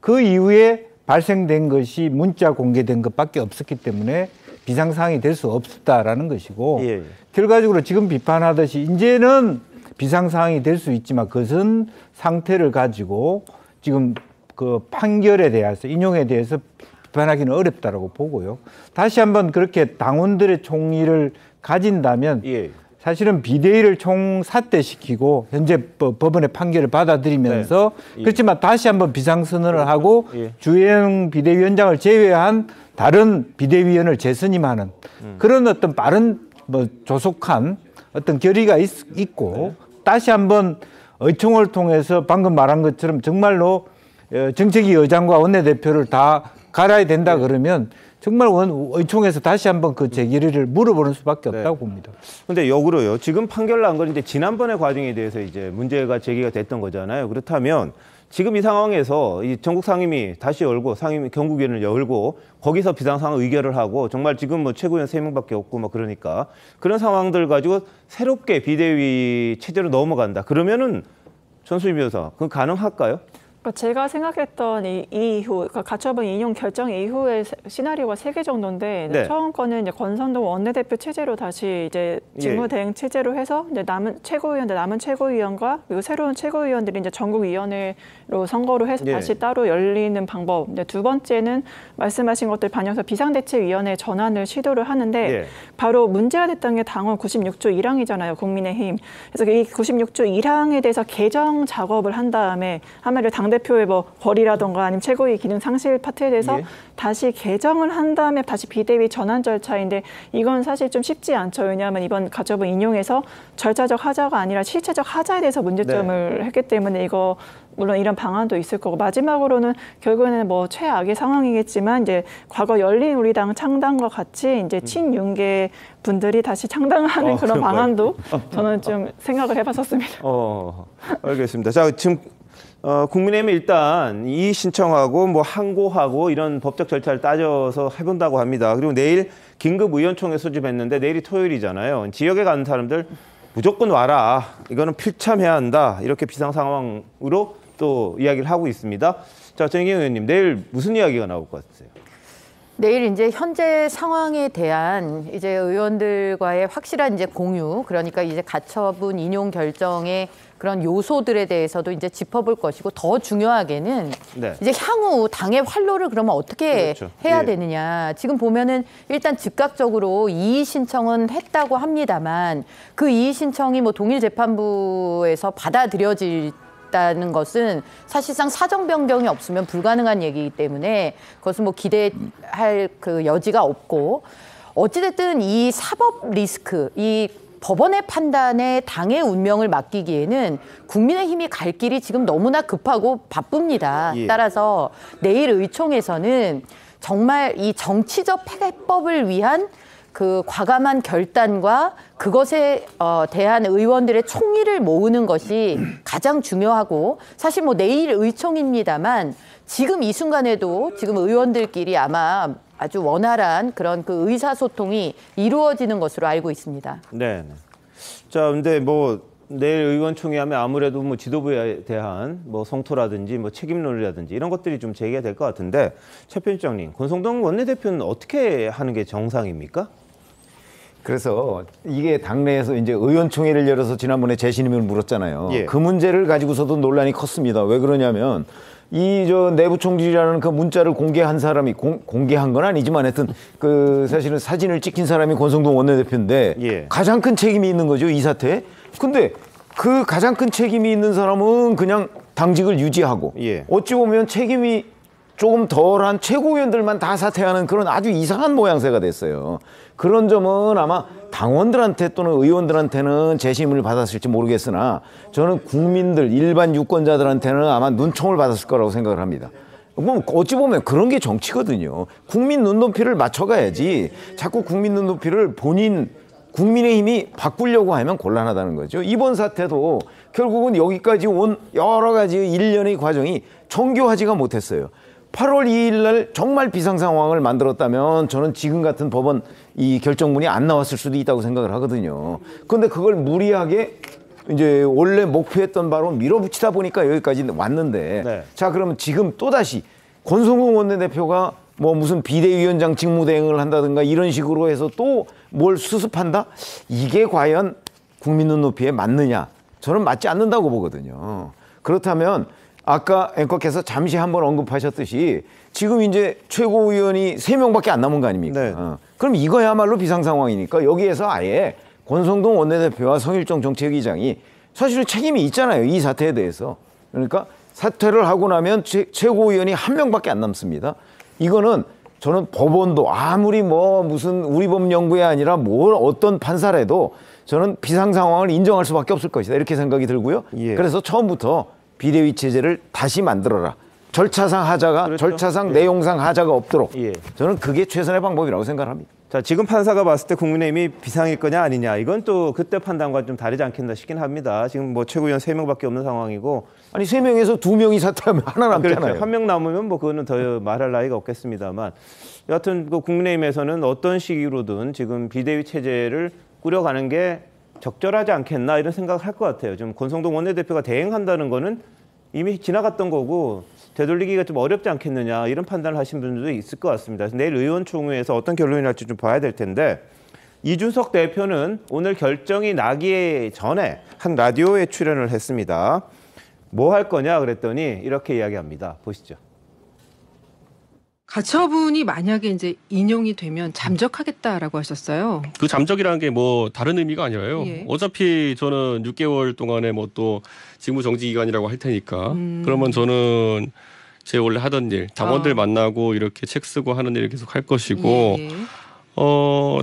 그 이후에 발생된 것이 문자 공개된 것밖에 없었기 때문에 비상상황이 될 수 없었다라는 것이고 예. 결과적으로 지금 비판하듯이 이제는 비상상황이 될 수 있지만 그것은 상태를 가지고 지금 그 판결에 대해서 인용에 대해서 비판하기는 어렵다라고 보고요. 다시 한번 그렇게 당원들의 총의를 가진다면 예. 사실은 비대위를 총사퇴시키고 현재 법원의 판결을 받아들이면서 네. 예. 그렇지만 다시 한번 비상선언을 하고 예. 주호영 비대위원장을 제외한 다른 비대위원을 재선임하는 그런 어떤 빠른 뭐 조속한 어떤 결의가 있고 네. 다시 한번 의총을 통해서 방금 말한 것처럼 정말로 정책위 의장과 원내대표를 다 갈아야 된다 네. 그러면 정말 의총에서 다시 한번 그 제기를 물어보는 수밖에 없다고 네. 봅니다. 근데 역으로요. 지금 판결 난 건 이제 지난번의 과정에 대해서 이제 문제가 제기가 됐던 거잖아요. 그렇다면 지금 이 상황에서 이 전국 상임위 다시 열고 상임위 경국위원을 열고 거기서 비상상황 의결을 하고 정말 지금 뭐 최고위원 3명밖에 없고 막 그러니까 그런 상황들 가지고 새롭게 비대위 체제로 넘어간다. 그러면은 전수미 변호사 그건 가능할까요? 제가 생각했던 이 이후, 그러니까 가처분 인용 결정 이후의 시나리오가 3개 정도인데 네. 처음 거는 이제 권성동 원내대표 체제로 다시 이제 직무대행 예. 체제로 해서 이제 남은 최고위원, 남은 최고위원과 그리고 새로운 최고위원들이 이제 전국위원회로 선거로 해서 예. 다시 따로 열리는 방법. 이제 2번째는 말씀하신 것들 반영해서 비상대책위원회 전환을 시도를 하는데 예. 바로 문제가 됐던 게 당원 96조 1항이잖아요, 국민의힘. 그래서 이 96조 1항에 대해서 개정 작업을 한 다음에 한마디로 당 대표의 뭐 벌이라던가 아니면 최고위 기능 상실 파트에 대해서 예. 다시 개정을 한 다음에 다시 비대위 전환 절차인데 이건 사실 좀 쉽지 않죠. 왜냐하면 이번 가처분 인용에서 절차적 하자가 아니라 실체적 하자에 대해서 문제점을 네. 했기 때문에 이거 물론 이런 방안도 있을 거고 마지막으로는 결국에는 뭐 최악의 상황이겠지만 이제 과거 열린 우리당 창당과 같이 이제 친윤계 분들이 다시 창당하는 그런 정말. 방안도 저는 좀 생각을 해봤었습니다. 알겠습니다. 자 지금. 국민의힘은 일단 이의 신청하고 뭐 항고하고 이런 법적 절차를 따져서 해본다고 합니다. 그리고 내일 긴급 의원총회 소집했는데 내일이 토요일이잖아요. 지역에 가는 사람들 무조건 와라. 이거는 필참해야 한다. 이렇게 비상상황으로 또 이야기를 하고 있습니다. 자, 전희경 의원님, 내일 무슨 이야기가 나올 것 같으세요? 내일 이제 현재 상황에 대한 이제 의원들과의 확실한 이제 공유, 그러니까 이제 가처분 인용 결정의 그런 요소들에 대해서도 이제 짚어볼 것이고 더 중요하게는 네. 이제 향후 당의 활로를 그러면 어떻게 그렇죠. 해야 예. 되느냐. 지금 보면은 일단 즉각적으로 이의 신청은 했다고 합니다만 그 이의 신청이 뭐 동일 재판부에서 받아들여질 다는 것은 사실상 사정 변경이 없으면 불가능한 얘기이기 때문에 그것은 뭐 기대할 그 여지가 없고 어찌됐든 이 사법 리스크, 이 법원의 판단에 당의 운명을 맡기기에는 국민의힘이 갈 길이 지금 너무나 급하고 바쁩니다. 예. 따라서 내일 의총에서는 정말 이 정치적 해법을 위한 그 과감한 결단과 그것에 대한 의원들의 총의를 모으는 것이 가장 중요하고, 사실 뭐 내일 의총입니다만 지금 이 순간에도 지금 의원들끼리 아마 아주 원활한 그런 그 의사소통이 이루어지는 것으로 알고 있습니다. 네. 자, 근데 뭐 내일 의원총회 하면 아무래도 뭐 지도부에 대한 뭐 성토라든지 뭐 책임론이라든지 이런 것들이 좀 제기가 될 것 같은데, 최 편집장님, 권성동 원내대표는 어떻게 하는 게 정상입니까? 그래서 이게 당내에서 이제 의원총회를 열어서 지난번에 재신임을 물었잖아요. 예. 그 문제를 가지고서도 논란이 컸습니다. 왜 그러냐면 이 저 내부 총질이라는 그 문자를 공개한 사람이 공개한 건 아니지만 하여튼 그 사실은 사진을 찍힌 사람이 권성동 원내대표인데, 예, 가장 큰 책임이 있는 거죠, 이 사태에. 근데 그 가장 큰 책임이 있는 사람은 그냥 당직을 유지하고, 예, 어찌 보면 책임이 조금 덜한 최고위원들만 다 사퇴하는 그런 아주 이상한 모양새가 됐어요. 그런 점은 아마 당원들한테 또는 의원들한테는 재심을 받았을지 모르겠으나 저는 국민들, 일반 유권자들한테는 아마 눈총을 받았을 거라고 생각을 합니다. 뭐 어찌 보면 그런 게 정치거든요. 국민 눈높이를 맞춰가야지 자꾸 국민 눈높이를 본인 국민의힘이 바꾸려고 하면 곤란하다는 거죠. 이번 사태도 결국은 여기까지 온 여러 가지 일련의 과정이 정교하지가 못했어요. 8월 2일 날 정말 비상 상황을 만들었다면 저는 지금 같은 법원 이 결정문이 안 나왔을 수도 있다고 생각을 하거든요. 근데 그걸 무리하게 이제 원래 목표했던 바로 밀어붙이다 보니까 여기까지 왔는데, 네, 자 그러면 지금 또다시 권성동 원내대표가 뭐 무슨 비대위원장 직무대행을 한다든가 이런 식으로 해서 또 뭘 수습한다? 이게 과연 국민 눈높이에 맞느냐? 저는 맞지 않는다고 보거든요. 그렇다면 아까 앵커께서 잠시 한번 언급하셨듯이 지금 이제 최고위원이 3명밖에 안 남은 거 아닙니까? 네. 그럼 이거야말로 비상상황이니까 여기에서 아예 권성동 원내대표와 성일종 정책위장이 사실은 책임이 있잖아요, 이 사태에 대해서. 그러니까 사퇴를 하고 나면 최고위원이 1명밖에 안 남습니다. 이거는 저는 법원도 아무리 뭐 무슨 우리법 연구에 아니라 뭘 어떤 판사라도 저는 비상 상황을 인정할 수밖에 없을 것이다, 이렇게 생각이 들고요. 예. 그래서 처음부터 비대위 체제를 다시 만들어라. 절차상 하자가, 그렇죠, 절차상, 예, 내용상 하자가 없도록. 예. 저는 그게 최선의 방법이라고 생각합니다. 자, 지금 판사가 봤을 때 국민의힘이 비상일 거냐 아니냐, 이건 또 그때 판단과 좀 다르지 않겠나 싶긴 합니다. 지금 뭐 최고위원 3명밖에 없는 상황이고, 아니 3명에서 2명이 사퇴하면 하나 남잖아요. 그렇죠. 1명 남으면 뭐 그거는 더 말할 나위가 없겠습니다만, 여하튼 그 국민의힘에서는 어떤 시기로든 지금 비대위 체제를 꾸려가는 게 적절하지 않겠나 이런 생각을 할 것 같아요. 지금 권성동 원내대표가 대행한다는 거는 이미 지나갔던 거고 되돌리기가 좀 어렵지 않겠느냐 이런 판단을 하신 분들도 있을 것 같습니다. 그래서 내일 의원총회에서 어떤 결론이 날지 좀 봐야 될 텐데, 이준석 대표는 오늘 결정이 나기 전에 한 라디오에 출연을 했습니다. 뭐 할 거냐 그랬더니 이렇게 이야기합니다. 보시죠. 가처분이 만약에 이제 인용이 되면 잠적하겠다라고 하셨어요. 그 잠적이라는 게 뭐 다른 의미가 아니라요. 예. 어차피 저는 6개월 동안에 뭐 또 직무 정지 기간이라고 할 테니까 그러면 저는 제 원래 하던 일, 당원들 만나고 이렇게 책 쓰고 하는 일을 계속 할 것이고, 예,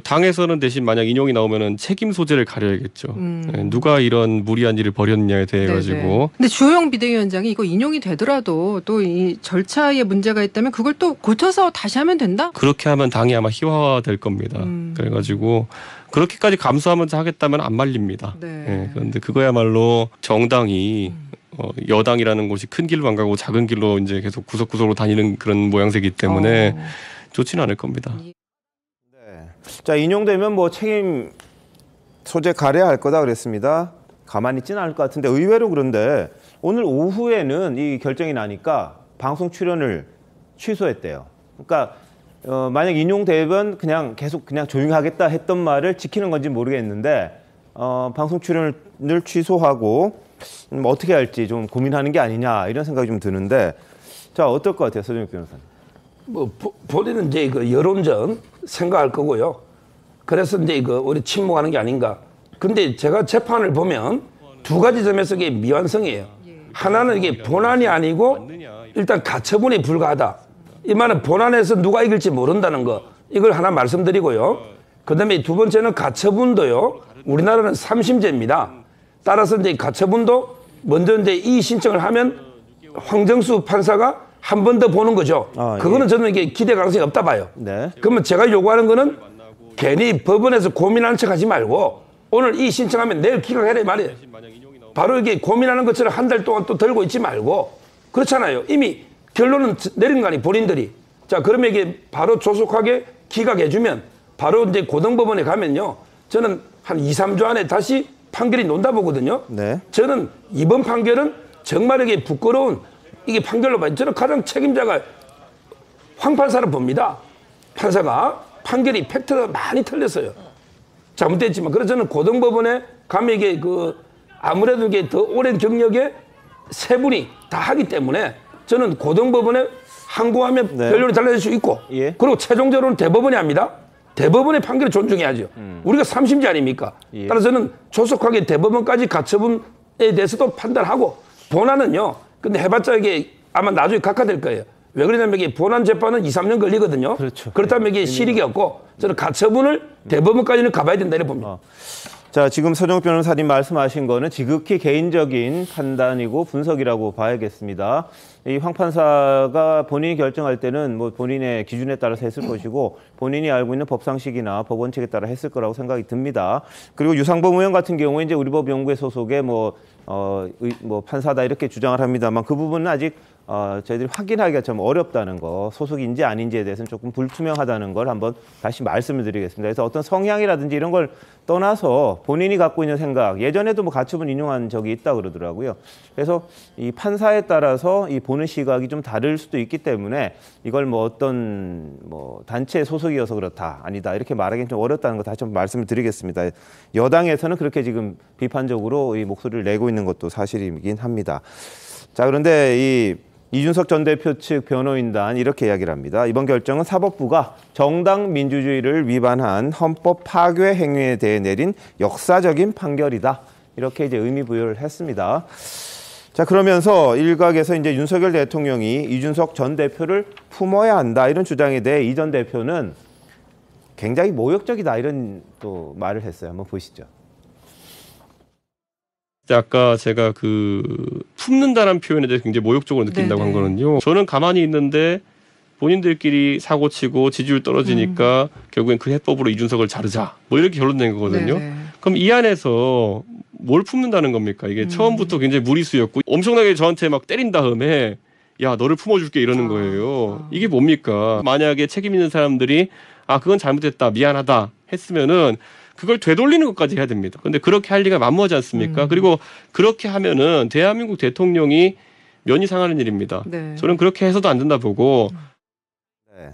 당에서는 대신 만약 인용이 나오면은 책임 소재를 가려야겠죠. 네, 누가 이런 무리한 일을 벌였느냐에 대해 가지고. 근데 주호영 비대위원장이 이거 인용이 되더라도 또 이 절차에 문제가 있다면 그걸 또 고쳐서 다시 하면 된다? 그렇게 하면 당이 아마 희화화될 겁니다. 그래가지고 그렇게까지 감수하면서 하겠다면 안 말립니다. 네. 네, 그런데 그거야말로 정당이 여당이라는 곳이 큰 길로 안 가고 작은 길로 이제 계속 구석구석으로 다니는 그런 모양새이기 때문에 좋지는 않을 겁니다. 자, 인용되면 뭐 책임 소재 가려야 할 거다 그랬습니다. 가만히 있지는 않을 것 같은데, 의외로 그런데 오늘 오후에는 이 결정이 나니까 방송 출연을 취소했대요. 그러니까 만약 인용되면 그냥 계속 그냥 조용히 하겠다 했던 말을 지키는 건지 모르겠는데 방송 출연을 취소하고 어떻게 할지 좀 고민하는 게 아니냐 이런 생각이 좀 드는데, 자 어떨 것 같아요, 서정욱 변호사님? 뭐 본인은 이제 그 여론전 생각할 거고요. 그래서 이제 그 우리 침묵하는 게 아닌가. 근데 제가 재판을 보면 두 가지 점에서 이게 미완성이에요. 하나는 이게 본안이 아니고 일단 가처분에 불과하다. 이 말은 본안에서 누가 이길지 모른다는 거. 이걸 하나 말씀드리고요. 그다음에 두 번째는 가처분도요. 우리나라는 3심제입니다. 따라서 이제 가처분도 먼저 이제 이 신청을 하면 황정수 판사가 한 번 더 보는 거죠. 그거는 저는 이게 기대 가능성이 없다 봐요. 네. 그러면 제가 요구하는 거는 괜히 법원에서 고민하는 척 하지 말고 오늘 이 신청하면 내일 기각해라 이 말이에요. 바로 이게 고민하는 것처럼 한 달 동안 또 들고 있지 말고. 그렇잖아요. 이미 결론은 내린 거 아니에요. 본인들이. 자, 그러면 이게 바로 조속하게 기각해주면 바로 이제 고등법원에 가면요. 저는 한 2, 3주 안에 다시 판결이 논다 보거든요. 네. 저는 이번 판결은 정말 이게 부끄러운 이게 판결로 봐요. 저는 가장 책임자가 황 판사를 봅니다. 판사가 판결이 팩트가 많이 틀렸어요. 잘못됐지만. 그래서 저는 고등법원에 가면 이게 그 아무래도 이게 더 오랜 경력에 세 분이 다 하기 때문에 저는 고등법원에 항고하면 네. 결론이 달라질 수 있고 예. 그리고 최종적으로는 대법원이 합니다. 대법원의 판결을 존중해야죠. 우리가 3심제 아닙니까? 예. 따라서 저는 조속하게 대법원까지 가처분에 대해서도 판단하고 본안은요. 근데 해봤자 이게 아마 나중에 각하될 거예요. 왜 그러냐면 이게 본안 재판은 2, 3년 걸리거든요. 그렇죠. 그렇다면 이게 실익이 없고 저는 가처분을 대법원까지는 가봐야 된다 이렇게 봅니다. 자, 지금 서정욱 변호사님 말씀하신 거는 지극히 개인적인 판단이고 분석이라고 봐야겠습니다. 이 황 판사가 본인이 결정할 때는 뭐 본인의 기준에 따라서 했을 것이고 본인이 알고 있는 법상식이나 법원칙에 따라 했을 거라고 생각이 듭니다. 그리고 유상범 의원 같은 경우에 이제 우리법연구회 소속의 뭐 판사다 이렇게 주장을 합니다만 그 부분은 아직 저희들이 확인하기가 좀 어렵다는 거, 소속인지 아닌지에 대해서는 조금 불투명하다는 걸 한번 다시 말씀을 드리겠습니다. 그래서 어떤 성향이라든지 이런 걸 떠나서 본인이 갖고 있는 생각, 예전에도 뭐 가처분 인용한 적이 있다 그러더라고요. 그래서 이 판사에 따라서 이 보는 시각이 좀 다를 수도 있기 때문에 이걸 뭐 어떤 뭐 단체의 소속이어서 그렇다, 아니다 이렇게 말하기는 좀 어렵다는 거 다시 한번 말씀을 드리겠습니다. 여당에서는 그렇게 지금 비판적으로 이 목소리를 내고 있는 것도 사실이긴 합니다. 자, 그런데 이준석 전 대표 측 변호인단 이렇게 이야기를 합니다. 이번 결정은 사법부가 정당 민주주의를 위반한 헌법 파괴 행위에 대해 내린 역사적인 판결이다. 이렇게 이제 의미 부여를 했습니다. 자, 그러면서 일각에서 이제 윤석열 대통령이 이준석 전 대표를 품어야 한다. 이런 주장에 대해 이 전 대표는 굉장히 모욕적이다. 이런 또 말을 했어요. 한번 보시죠. 아까 제가 그 품는다라는 표현에 대해서 굉장히 모욕적으로 느낀다고 한 거는요. 저는 가만히 있는데 본인들끼리 사고치고 지지율 떨어지니까 결국엔 그 해법으로 이준석을 자르자. 뭐 이렇게 결론된 거거든요. 네네. 그럼 이 안에서 뭘 품는다는 겁니까? 이게 처음부터 굉장히 무리수였고 엄청나게 저한테 막 때린 다음에 야 너를 품어줄게 이러는 거예요. 이게 뭡니까? 만약에 책임 있는 사람들이 아 그건 잘못됐다 미안하다 했으면은 그걸 되돌리는 것까지 해야 됩니다. 그런데 그렇게 할 리가 만무하지 않습니까? 그리고 그렇게 하면은 대한민국 대통령이 면이 상하는 일입니다. 네. 저는 그렇게 해서도 안 된다 보고. 네.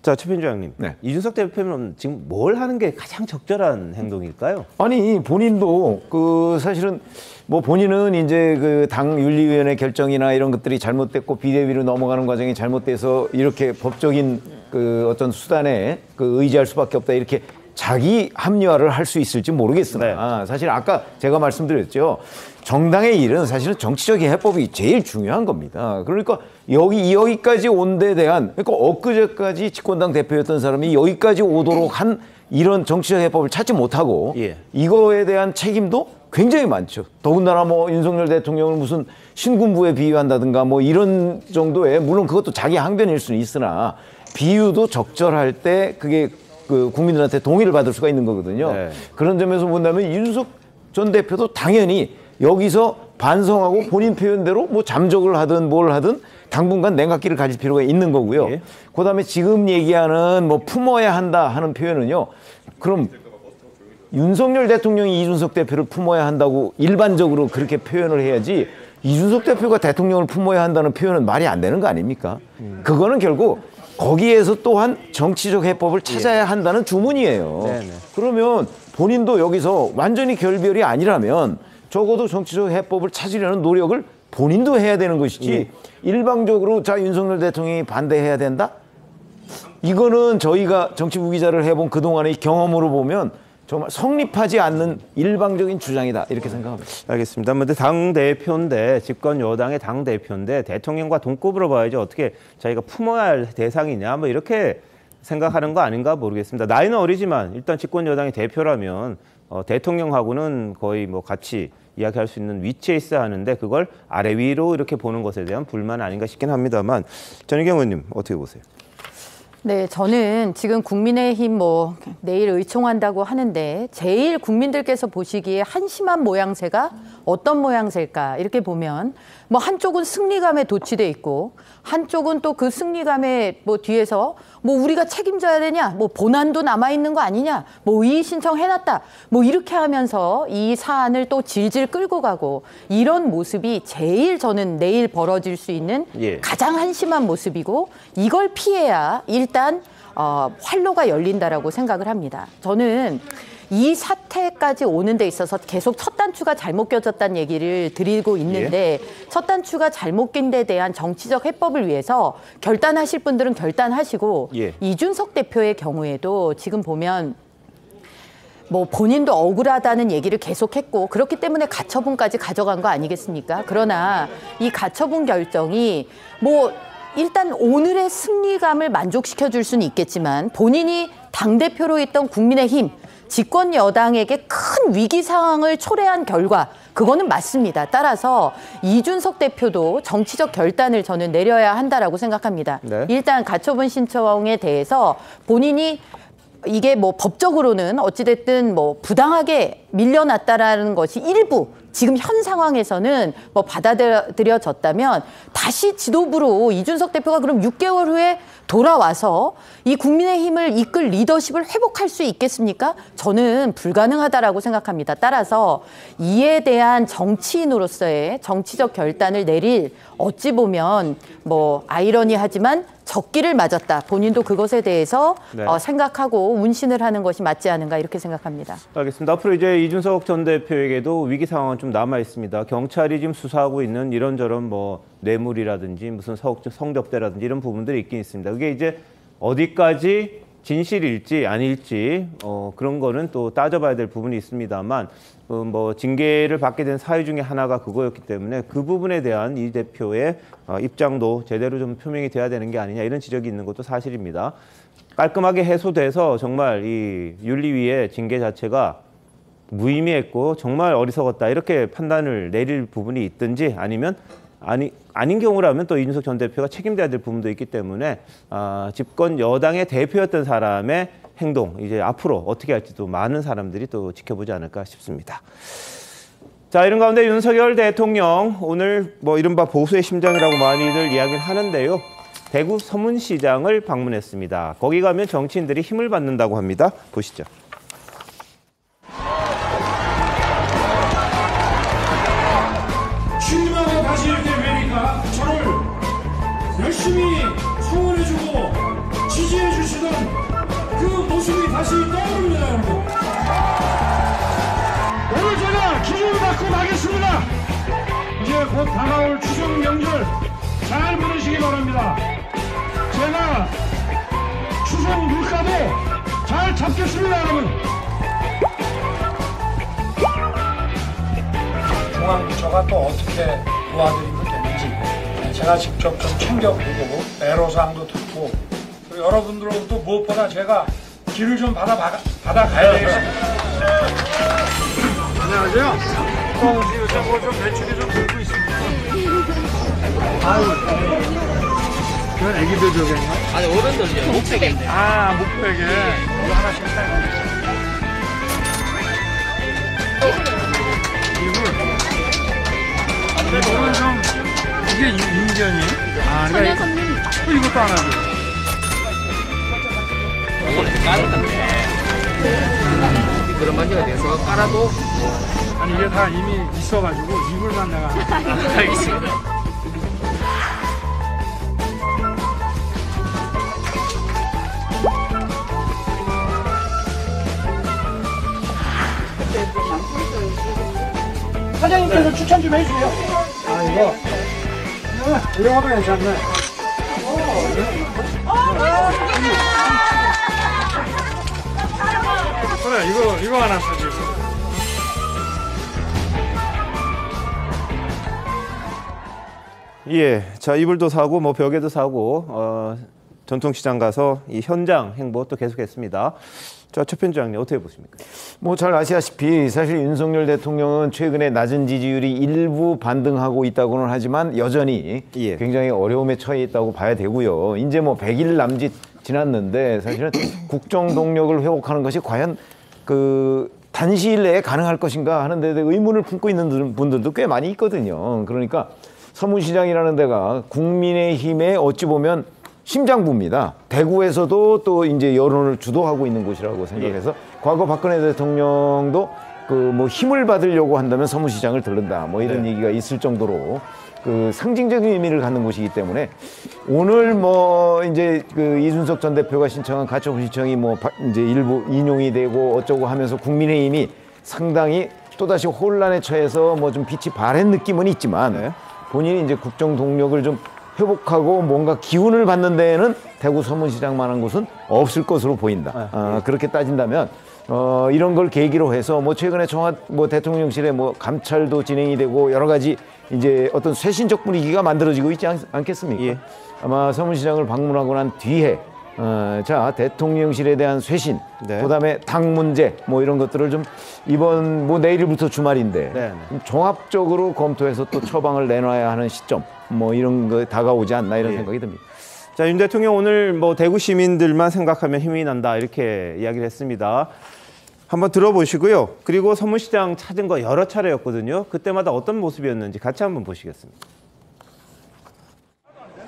자, 최민주 형님. 네. 이준석 대표는 지금 뭘 하는 게 가장 적절한 행동일까요? 아니, 본인도 그 사실은 뭐 본인은 이제 그 당 윤리위원회 결정이나 이런 것들이 잘못됐고 비대위로 넘어가는 과정이 잘못돼서 이렇게 법적인 그 어떤 수단에 그 의지할 수밖에 없다 이렇게 자기 합리화를 할 수 있을지 모르겠으나 네. 사실 아까 제가 말씀드렸죠. 정당의 일은 사실은 정치적인 해법이 제일 중요한 겁니다. 그러니까 여기까지 온 데 대한 그러니까 엊그제까지 집권당 대표였던 사람이 여기까지 오도록 한 이런 정치적 해법을 찾지 못하고 예. 이거에 대한 책임도 굉장히 많죠. 더군다나 뭐 윤석열 대통령을 무슨 신군부에 비유한다든가 뭐 이런 정도의 물론 그것도 자기 항변일 수는 있으나 비유도 적절할 때 그게 그 국민들한테 동의를 받을 수가 있는 거거든요. 네. 그런 점에서 본다면 이준석 전 대표도 당연히 여기서 반성하고 본인 표현대로 뭐 잠적을 하든 뭘 하든 당분간 냉각기를 가질 필요가 있는 거고요. 네. 그다음에 지금 얘기하는 뭐 품어야 한다 하는 표현은요. 그럼 윤석열 대통령이 이준석 대표를 품어야 한다고 일반적으로 그렇게 표현을 해야지 이준석 대표가 대통령을 품어야 한다는 표현은 말이 안 되는 거 아닙니까? 그거는 결국 거기에서 또한 정치적 해법을 찾아야 한다는 주문이에요. 네네. 그러면 본인도 여기서 완전히 결별이 아니라면 적어도 정치적 해법을 찾으려는 노력을 본인도 해야 되는 것이지 예. 일방적으로 자 윤석열 대통령이 반대해야 된다? 이거는 저희가 정치부 기자를 해본 그동안의 경험으로 보면 정말 성립하지 않는 일방적인 주장이다 이렇게 생각합니다. 알겠습니다. 그런데 당대표인데 집권 여당의 당대표인데 대통령과 동급으로 봐야지 어떻게 자기가 품어야 할 대상이냐 뭐 이렇게 생각하는 거 아닌가 모르겠습니다. 나이는 어리지만 일단 집권 여당의 대표라면 대통령하고는 거의 뭐 같이 이야기할 수 있는 위치에 있어야 하는데 그걸 아래 위로 이렇게 보는 것에 대한 불만 아닌가 싶긴 합니다만 전희경 의원님 어떻게 보세요? 네, 저는 지금 국민의힘 내일 의총한다고 하는데 제일 국민들께서 보시기에 한심한 모양새가 어떤 모양새일까? 이렇게 보면 한쪽은 승리감에 도취돼 있고 한쪽은 또 그 승리감에 뒤에서 우리가 책임져야 되냐? 본안도 남아 있는 거 아니냐? 이의 신청 해놨다. 이렇게 하면서 이 사안을 또 질질 끌고 가고 이런 모습이 제일 저는 내일 벌어질 수 있는 가장 한심한 모습이고 이걸 피해야 일단 활로가 열린다라고 생각을 합니다. 저는 이 사태까지 오는 데 있어서 계속 첫 단추가 잘못 껴졌다는 얘기를 드리고 있는데 첫 단추가 잘못 낀 데 대한 정치적 해법을 위해서 결단하실 분들은 결단하시고 이준석 대표의 경우에도 지금 보면 본인도 억울하다는 얘기를 계속했고 그렇기 때문에 가처분까지 가져간 거 아니겠습니까? 그러나 이 가처분 결정이 일단 오늘의 승리감을 만족시켜 줄 수는 있겠지만 본인이 당대표로 있던 국민의힘, 집권 여당에게 큰 위기 상황을 초래한 결과 그거는 맞습니다. 따라서 이준석 대표도 정치적 결단을 저는 내려야 한다라고 생각합니다. 네. 일단 가처분 신청에 대해서 본인이 이게 법적으로는 어찌됐든 부당하게 밀려났다라는 것이 일부 지금 현 상황에서는 받아들여졌다면 다시 지도부로 이준석 대표가 그럼 6개월 후에 돌아와서 이 국민의힘을 이끌 리더십을 회복할 수 있겠습니까? 저는 불가능하다라고 생각합니다. 따라서 이에 대한 정치인으로서의 정치적 결단을 내릴 어찌 보면 아이러니하지만 적기를 맞았다. 본인도 그것에 대해서 생각하고 운신을 하는 것이 맞지 않은가 이렇게 생각합니다. 알겠습니다. 앞으로 이제 이준석 전 대표에게도 위기 상황은 좀 남아 있습니다. 경찰이 지금 수사하고 있는 이런저런 뇌물이라든지 무슨 성접대라든지 이런 부분들이 있긴 있습니다. 그게 이제 어디까지 진실일지 아닐지 그런 거는 또 따져봐야 될 부분이 있습니다만 징계를 받게 된 사유 중에 하나가 그거였기 때문에 그 부분에 대한 이 대표의 입장도 제대로 좀 표명이 돼야 되는 게 아니냐 이런 지적이 있는 것도 사실입니다. 깔끔하게 해소돼서 정말 이 윤리위의 징계 자체가 무의미했고 정말 어리석었다 이렇게 판단을 내릴 부분이 있든지 아니면 아닌 경우라면 또 이준석 전 대표가 책임져야 될 부분도 있기 때문에 집권 여당의 대표였던 사람의 행동 이제 앞으로 어떻게 할지도 많은 사람들이 또 지켜보지 않을까 싶습니다. 자, 이런 가운데 윤석열 대통령 오늘 이른바 보수의 심장이라고 많이들 이야기를 하는데요. 대구 서문시장을 방문했습니다. 거기 가면 정치인들이 힘을 받는다고 합니다. 보시죠. 열심히 성원해주고 지지해주시던 그 모습이 다시 떠오릅니다, 여러분. 오늘 제가 기준을 받고 가겠습니다. 이제 곧 다가올 추석 명절 잘 보내시기 바랍니다. 제가 추석 물가도 잘 잡겠습니다, 여러분. 중앙부처가 또 어떻게 도와드리고 되는지 제가 직접 좀 챙겨보고 애로사항도 듣고 그리고 여러분들로부터 무엇보다 제가 길을 좀 받아가야 되겠습니다. 안녕하세요. 요새 좀 매출이 좀 늘고 있습니다. 아유, 그건 애기들 저겠나? 아니, 어른들이요. 목베개인데. 아, 목베개. 이거 하나씩 사요. 이거. 이거는 좀. 이게 인견이에요? 아, 그러니까 이것도 안 하고. 이걸 깔을 건데. 그런 반지가 돼서 깔아도. 아니, 이게 다 이미 있어가지고 이불만 내가. 알겠습니다. 사장님께서 추천 좀 해주세요. 아, 이거. 이거 하면 괜찮네. 그래, 이거 하나 써줘. 예, 자, 이불도 사고 벽에도 사고 전통시장 가서 이 현장 행보 또 계속했습니다. 자, 최편장님 어떻게 보십니까? 잘 아시다시피 사실 윤석열 대통령은 최근에 낮은 지지율이 일부 반등하고 있다고는 하지만 여전히 굉장히 어려움에 처해 있다고 봐야 되고요. 이제 100일 남짓 지났는데 사실은 국정 동력을 회복하는 것이 과연 그 단시일 내에 가능할 것인가 하는 데 대해 의문을 품고 있는 분들도 꽤 많이 있거든요. 그러니까 서문시장이라는 데가 국민의힘의 어찌 보면 심장부입니다. 대구에서도 또 이제 여론을 주도하고 있는 곳이라고 생각해서 과거 박근혜 대통령도 그 뭐 힘을 받으려고 한다면 서문시장을 들른다 뭐 이런 얘기가 있을 정도로 그 상징적인 의미를 갖는 곳이기 때문에 오늘 뭐 이제 그 이준석 전 대표가 신청한 가처분 신청이 뭐 이제 일부 인용이 되고 어쩌고 하면서 국민의힘이 상당히 또다시 혼란에 처해서 뭐 좀 빛이 바랜 느낌은 있지만 본인이 이제 국정 동력을 좀 회복하고 뭔가 기운을 받는 데에는 대구 서문시장만한 곳은 없을 것으로 보인다. 그렇게 따진다면 이런 걸 계기로 해서 뭐 최근에 청와 뭐 대통령실에 뭐 감찰도 진행이 되고 여러 가지 이제 어떤 쇄신적 분위기가 만들어지고 있지 않겠습니까? 아마 서문시장을 방문하고 난 뒤에 자 대통령실에 대한 쇄신, 그다음에 당 문제 뭐 이런 것들을 좀 이번 뭐 내일부터 주말인데 종합적으로 검토해서 또 처방을 내놔야 하는 시점 뭐 이런 거 다가오지 않나 이런 생각이 듭니다. 자, 윤 대통령 오늘 뭐 대구 시민들만 생각하면 힘이 난다 이렇게 이야기를 했습니다. 한번 들어보시고요. 그리고 서문시장 찾은 거 여러 차례였거든요. 그때마다 어떤 모습이었는지 같이 한번 보시겠습니다.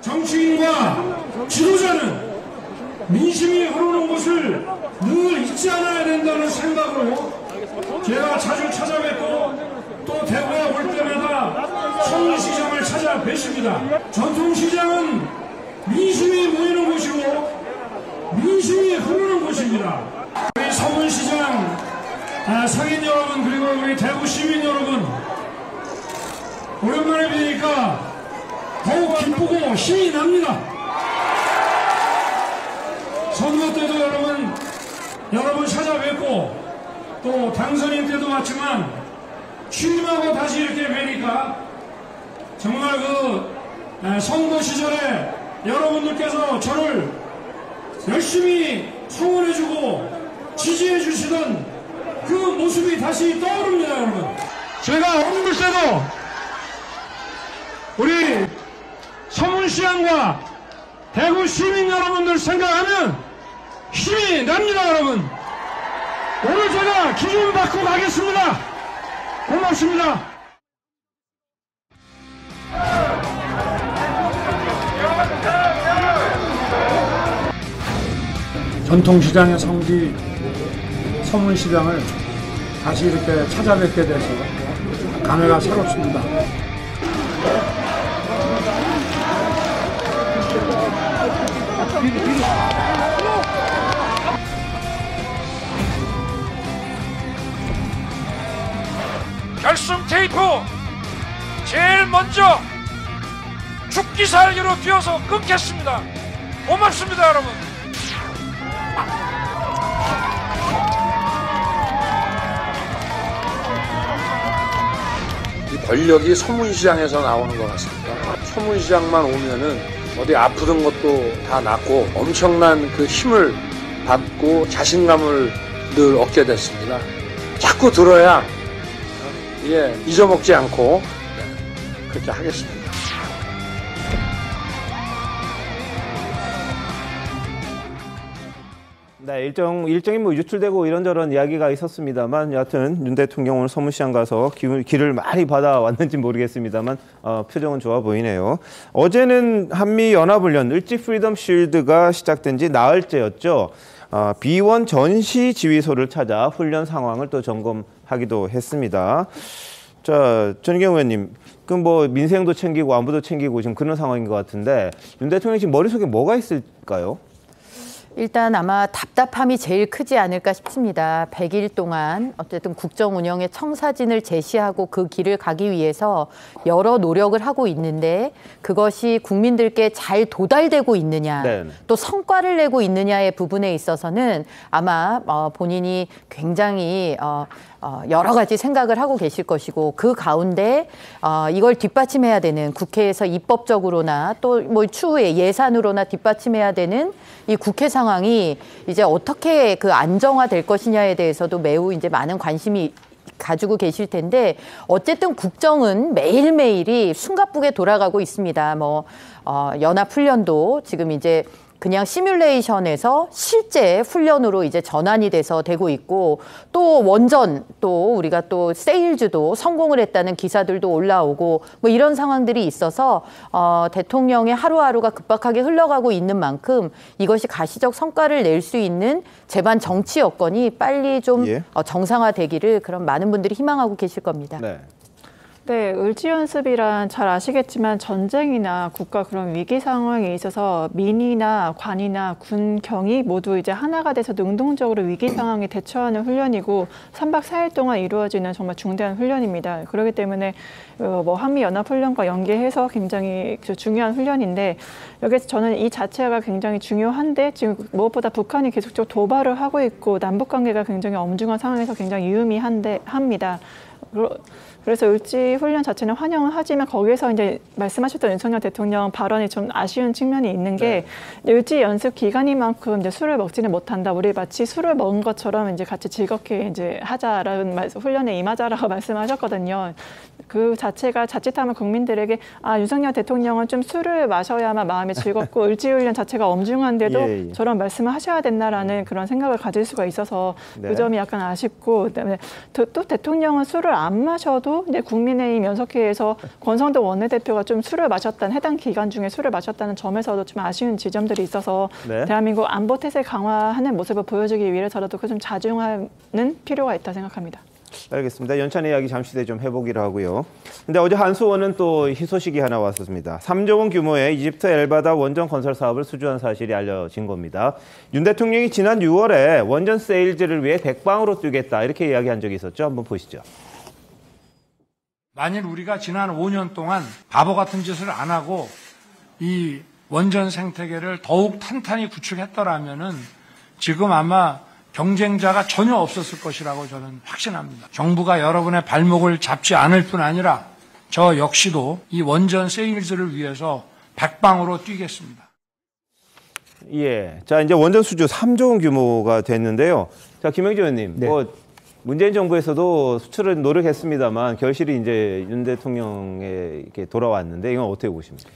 정치인과 지도자는 민심이 흐르는 곳을 늘 잊지 않아야 된다는 생각으로 제가 자주 찾아뵙고 또 대구에 올 때마다 서문시장을 찾아뵙습니다. 전통시장은 민심이 모이는 곳이고 민심이 흐르는 곳입니다. 우리 서문시장 상인 여러분 그리고 우리 대구 시민 여러분 오랜만에 뵈니까 더욱 기쁘고 힘이 납니다. 선거 때도 여러분 찾아뵙고 또 당선인 때도 왔지만 취임하고 다시 이렇게 뵈니까 정말 그 선거 시절에 여러분들께서 저를 열심히 성원해주고 지지해주시던 그 모습이 다시 떠오릅니다, 여러분. 제가 엊그제도 우리 서문시장과 대구 시민 여러분들 생각하면 힘이 납니다, 여러분. 오늘 제가 기준 받고 가겠습니다. 고맙습니다. 전통시장의 성지 서문시장을 다시 이렇게 찾아뵙게 돼서 감회가 새롭습니다. 결승 테이프 제일 먼저 죽기살기로 뛰어서 끊겠습니다. 고맙습니다, 여러분. 이 권력이 서문시장에서 나오는 것 같습니다. 서문시장만 오면은 어디 아프던 것도 다 낫고 엄청난 그 힘을 받고 자신감을 늘 얻게 됐습니다. 자꾸 들어야 이게 잊어먹지 않고 그렇게 하겠습니다. 네, 일정이 뭐 유출되고 이런저런 이야기가 있었습니다만 여하튼 윤 대통령 오늘 서문시장 가서 기를 많이 받아왔는지 모르겠습니다만 표정은 좋아 보이네요. 어제는 한미연합훈련 을지 프리덤 쉴드가 시작된 지 나흘째였죠. B1 전시지휘소를 찾아 훈련 상황을 또 점검하기도 했습니다. 자, 전희경 의원님, 그럼 뭐 민생도 챙기고 안보도 챙기고 지금 그런 상황인 것 같은데 윤 대통령이 지금 머릿속에 뭐가 있을까요? 일단 아마 답답함이 제일 크지 않을까 싶습니다. 100일 동안 어쨌든 국정 운영의 청사진을 제시하고 그 길을 가기 위해서 여러 노력을 하고 있는데 그것이 국민들께 잘 도달되고 있느냐 또 성과를 내고 있느냐의 부분에 있어서는 아마 본인이 굉장히 여러 가지 생각을 하고 계실 것이고 그 가운데 이걸 뒷받침해야 되는 국회에서 입법적으로나 또 뭐 추후에 예산으로나 뒷받침해야 되는 이 국회 상황이 이제 어떻게 그 안정화될 것이냐에 대해서도 매우 이제 많은 관심이 가지고 계실 텐데 어쨌든 국정은 매일매일이 숨가쁘게 돌아가고 있습니다. 연합훈련도 지금 이제 그냥 시뮬레이션에서 실제 훈련으로 이제 전환이 돼서 되고 있고, 또 원전, 또 우리가 또 세일즈도 성공을 했다는 기사들도 올라오고, 뭐 이런 상황들이 있어서 대통령의 하루하루가 급박하게 흘러가고 있는 만큼 이것이 가시적 성과를 낼 수 있는 제반 정치 여건이 빨리 좀 정상화되기를 그런 많은 분들이 희망하고 계실 겁니다. 네. 네, 을지연습이란 잘 아시겠지만 전쟁이나 국가 그런 위기 상황에 있어서 민이나 관이나 군, 경이 모두 이제 하나가 돼서 능동적으로 위기 상황에 대처하는 훈련이고 3박 4일 동안 이루어지는 정말 중대한 훈련입니다. 그렇기 때문에 뭐 한미연합훈련과 연계해서 굉장히 중요한 훈련인데, 여기서 저는 이 자체가 굉장히 중요한데 지금 무엇보다 북한이 계속적으로 도발을 하고 있고 남북관계가 굉장히 엄중한 상황에서 굉장히 유의미합니다. 그래서 을지 훈련 자체는 환영을 하지만 거기에서 이제 말씀하셨던 윤석열 대통령 발언이 좀 아쉬운 측면이 있는 게, 네. 을지 연습 기간이만큼 이제 술을 먹지는 못한다. 우리 마치 술을 먹은 것처럼 이제 같이 즐겁게 이제 하자라는 훈련에 임하자라고 말씀하셨거든요. 그 자체가 자칫하면 국민들에게 아, 윤석열 대통령은 좀 술을 마셔야만 마음이 즐겁고 을지 훈련 자체가 엄중한데도 예. 저런 말씀을 하셔야 된다라는 그런 생각을 가질 수가 있어서 네. 그 점이 약간 아쉽고, 그다음에 또 대통령은 술을 안 마셔도 이제 국민의힘 연석회에서 권성동 원내대표가 좀 술을 마셨다는, 해당 기간 중에 술을 마셨다는 점에서도 좀 아쉬운 지점들이 있어서 네. 대한민국 안보 태세 강화하는 모습을 보여주기 위해서라도 그 좀 자중하는 필요가 있다 생각합니다. 알겠습니다. 연찬 이야기 잠시 뒤에 좀 해보기로 하고요. 근데 어제 한수원은 또 희소식이 하나 왔었습니다. 3조 원 규모의 이집트 엘바다 원전 건설 사업을 수주한 사실이 알려진 겁니다. 윤 대통령이 지난 6월에 원전 세일즈를 위해 백방으로 뛰겠다 이렇게 이야기한 적이 있었죠. 한번 보시죠. 만일 우리가 지난 5년 동안 바보 같은 짓을 안 하고 이 원전 생태계를 더욱 탄탄히 구축했더라면은 지금 아마 경쟁자가 전혀 없었을 것이라고 저는 확신합니다. 정부가 여러분의 발목을 잡지 않을 뿐 아니라 저 역시도 이 원전 세일즈를 위해서 백방으로 뛰겠습니다. 예, 자 이제 원전 수주 3조 원 규모가 됐는데요. 자 김영주 의원님, 네. 문재인 정부에서도 수출을 노력했습니다만 결실이 이제 윤 대통령에 이렇게 돌아왔는데 이건 어떻게 보십니까?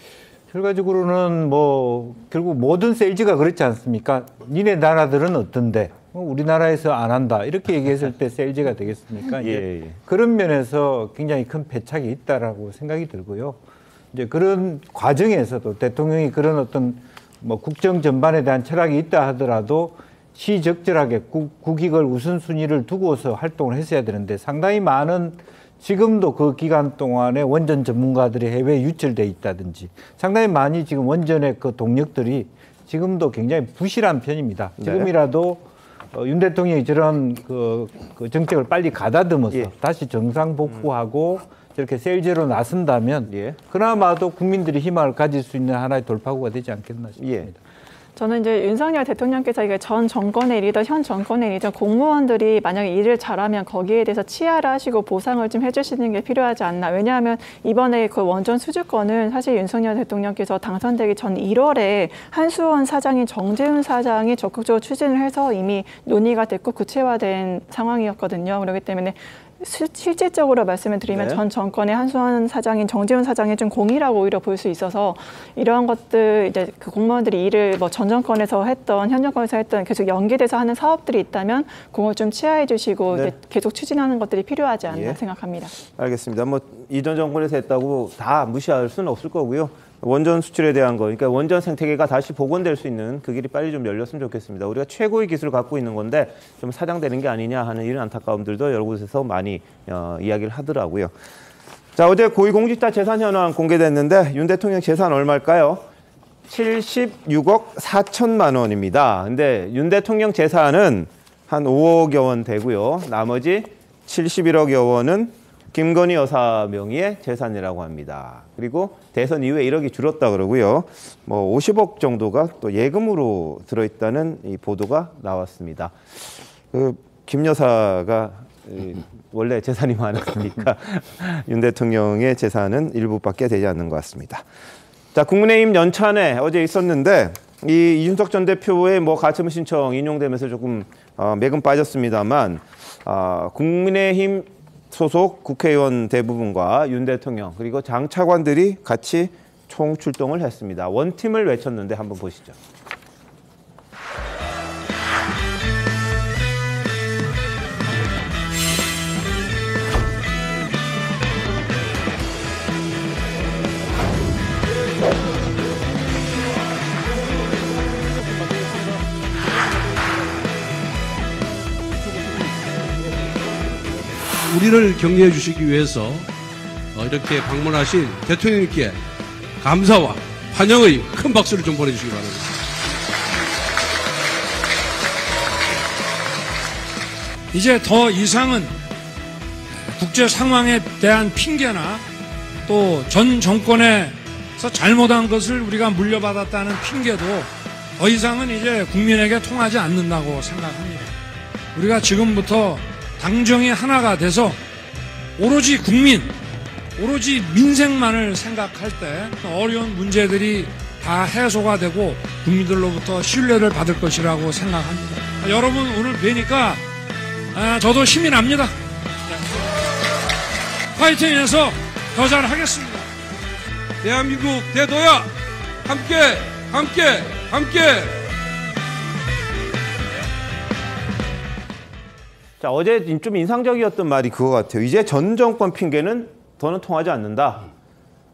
결과적으로는 뭐 결국 모든 세일즈가 그렇지 않습니까? 니네 나라들은 어떤데? 우리나라에서 안 한다 이렇게 얘기했을 때 세일즈가 되겠습니까? 예, 예. 그런 면에서 굉장히 큰 패착이 있다라고 생각이 들고요. 이제 그런 과정에서도 대통령이 그런 어떤 뭐 국정 전반에 대한 철학이 있다 하더라도 시적절하게 국익을 우선순위를 두고서 활동을 했어야 되는데, 상당히 많은 지금도 그 기간 동안에 원전 전문가들이 해외에 유출돼 있다든지 상당히 많이 지금 원전의 그 동력들이 지금도 굉장히 부실한 편입니다. 지금이라도 네. 윤 대통령이 저런 그 정책을 빨리 가다듬어서 예. 다시 정상 복구하고 저렇게 세일즈로 나선다면 예. 그나마도 국민들이 희망을 가질 수 있는 하나의 돌파구가 되지 않겠나 싶습니다. 예. 저는 이제 윤석열 대통령께서 이게 전 정권의 일이든 현 정권의 일이든 공무원들이 만약에 일을 잘하면 거기에 대해서 치하를 하시고 보상을 좀 해주시는 게 필요하지 않나. 왜냐하면 이번에 그 원전 수주권은 사실 윤석열 대통령께서 당선되기 전 1월에 한수원 사장인 정재훈 사장이 적극적으로 추진을 해서 이미 논의가 됐고 구체화된 상황이었거든요. 그렇기 때문에 실질적으로 말씀을 드리면 네. 전 정권의 한수원 사장인 정재훈 사장의 좀 공이라고 오히려 볼 수 있어서, 이러한 것들 이제 그 공무원들이 일을 뭐 전 정권에서 했던 현 정권에서 했던 계속 연계돼서 하는 사업들이 있다면 그걸 좀 치하해 주시고 네. 계속 추진하는 것들이 필요하지 않나 예. 생각합니다. 알겠습니다. 뭐 이전 정권에서 했다고 다 무시할 수는 없을 거고요. 원전 수출에 대한 거, 그러니까 원전 생태계가 다시 복원될 수 있는 그 길이 빨리 좀 열렸으면 좋겠습니다. 우리가 최고의 기술을 갖고 있는 건데 좀 사장되는 게 아니냐 하는 이런 안타까움들도 여러 곳에서 많이 이야기를 하더라고요. 자, 어제 고위공직자 재산 현황 공개됐는데 윤 대통령 재산 얼마일까요? 76억 4천만 원입니다. 근데 윤 대통령 재산은 한 5억여 원 되고요. 나머지 71억여 원은 김건희 여사 명의의 재산이라고 합니다. 그리고 대선 이후에 1억이 줄었다 그러고요. 뭐 50억 정도가 또 예금으로 들어있다는 이 보도가 나왔습니다. 그 김 여사가 원래 재산이 많았으니까 윤 대통령의 재산은 일부밖에 되지 않는 것 같습니다. 자, 국민의힘 연찬회 어제 있었는데 이 이준석 전 대표의 뭐 가처분 신청 인용되면서 조금 매금 빠졌습니다만 국민의힘 소속 국회의원 대부분과 윤 대통령 그리고 장 차관들이 같이 총출동을 했습니다. 원팀을 외쳤는데 한번 보시죠. 우리를 격려해 주시기 위해서 이렇게 방문하신 대통령님께 감사와 환영의 큰 박수를 좀 보내주시기 바랍니다. 이제 더 이상은 국제 상황에 대한 핑계나 또 전 정권에서 잘못한 것을 우리가 물려받았다는 핑계도 더 이상은 이제 국민에게 통하지 않는다고 생각합니다. 우리가 지금부터 당정이 하나가 돼서 오로지 국민, 오로지 민생만을 생각할 때 어려운 문제들이 다 해소가 되고 국민들로부터 신뢰를 받을 것이라고 생각합니다. 여러분 오늘 뵈니까 저도 힘이 납니다. 파이팅해서 더 잘하겠습니다. 대한민국 대도야 함께 함께 함께. 자, 어제 좀 인상적이었던 말이 그거 같아요. 이제 전 정권 핑계는 더는 통하지 않는다.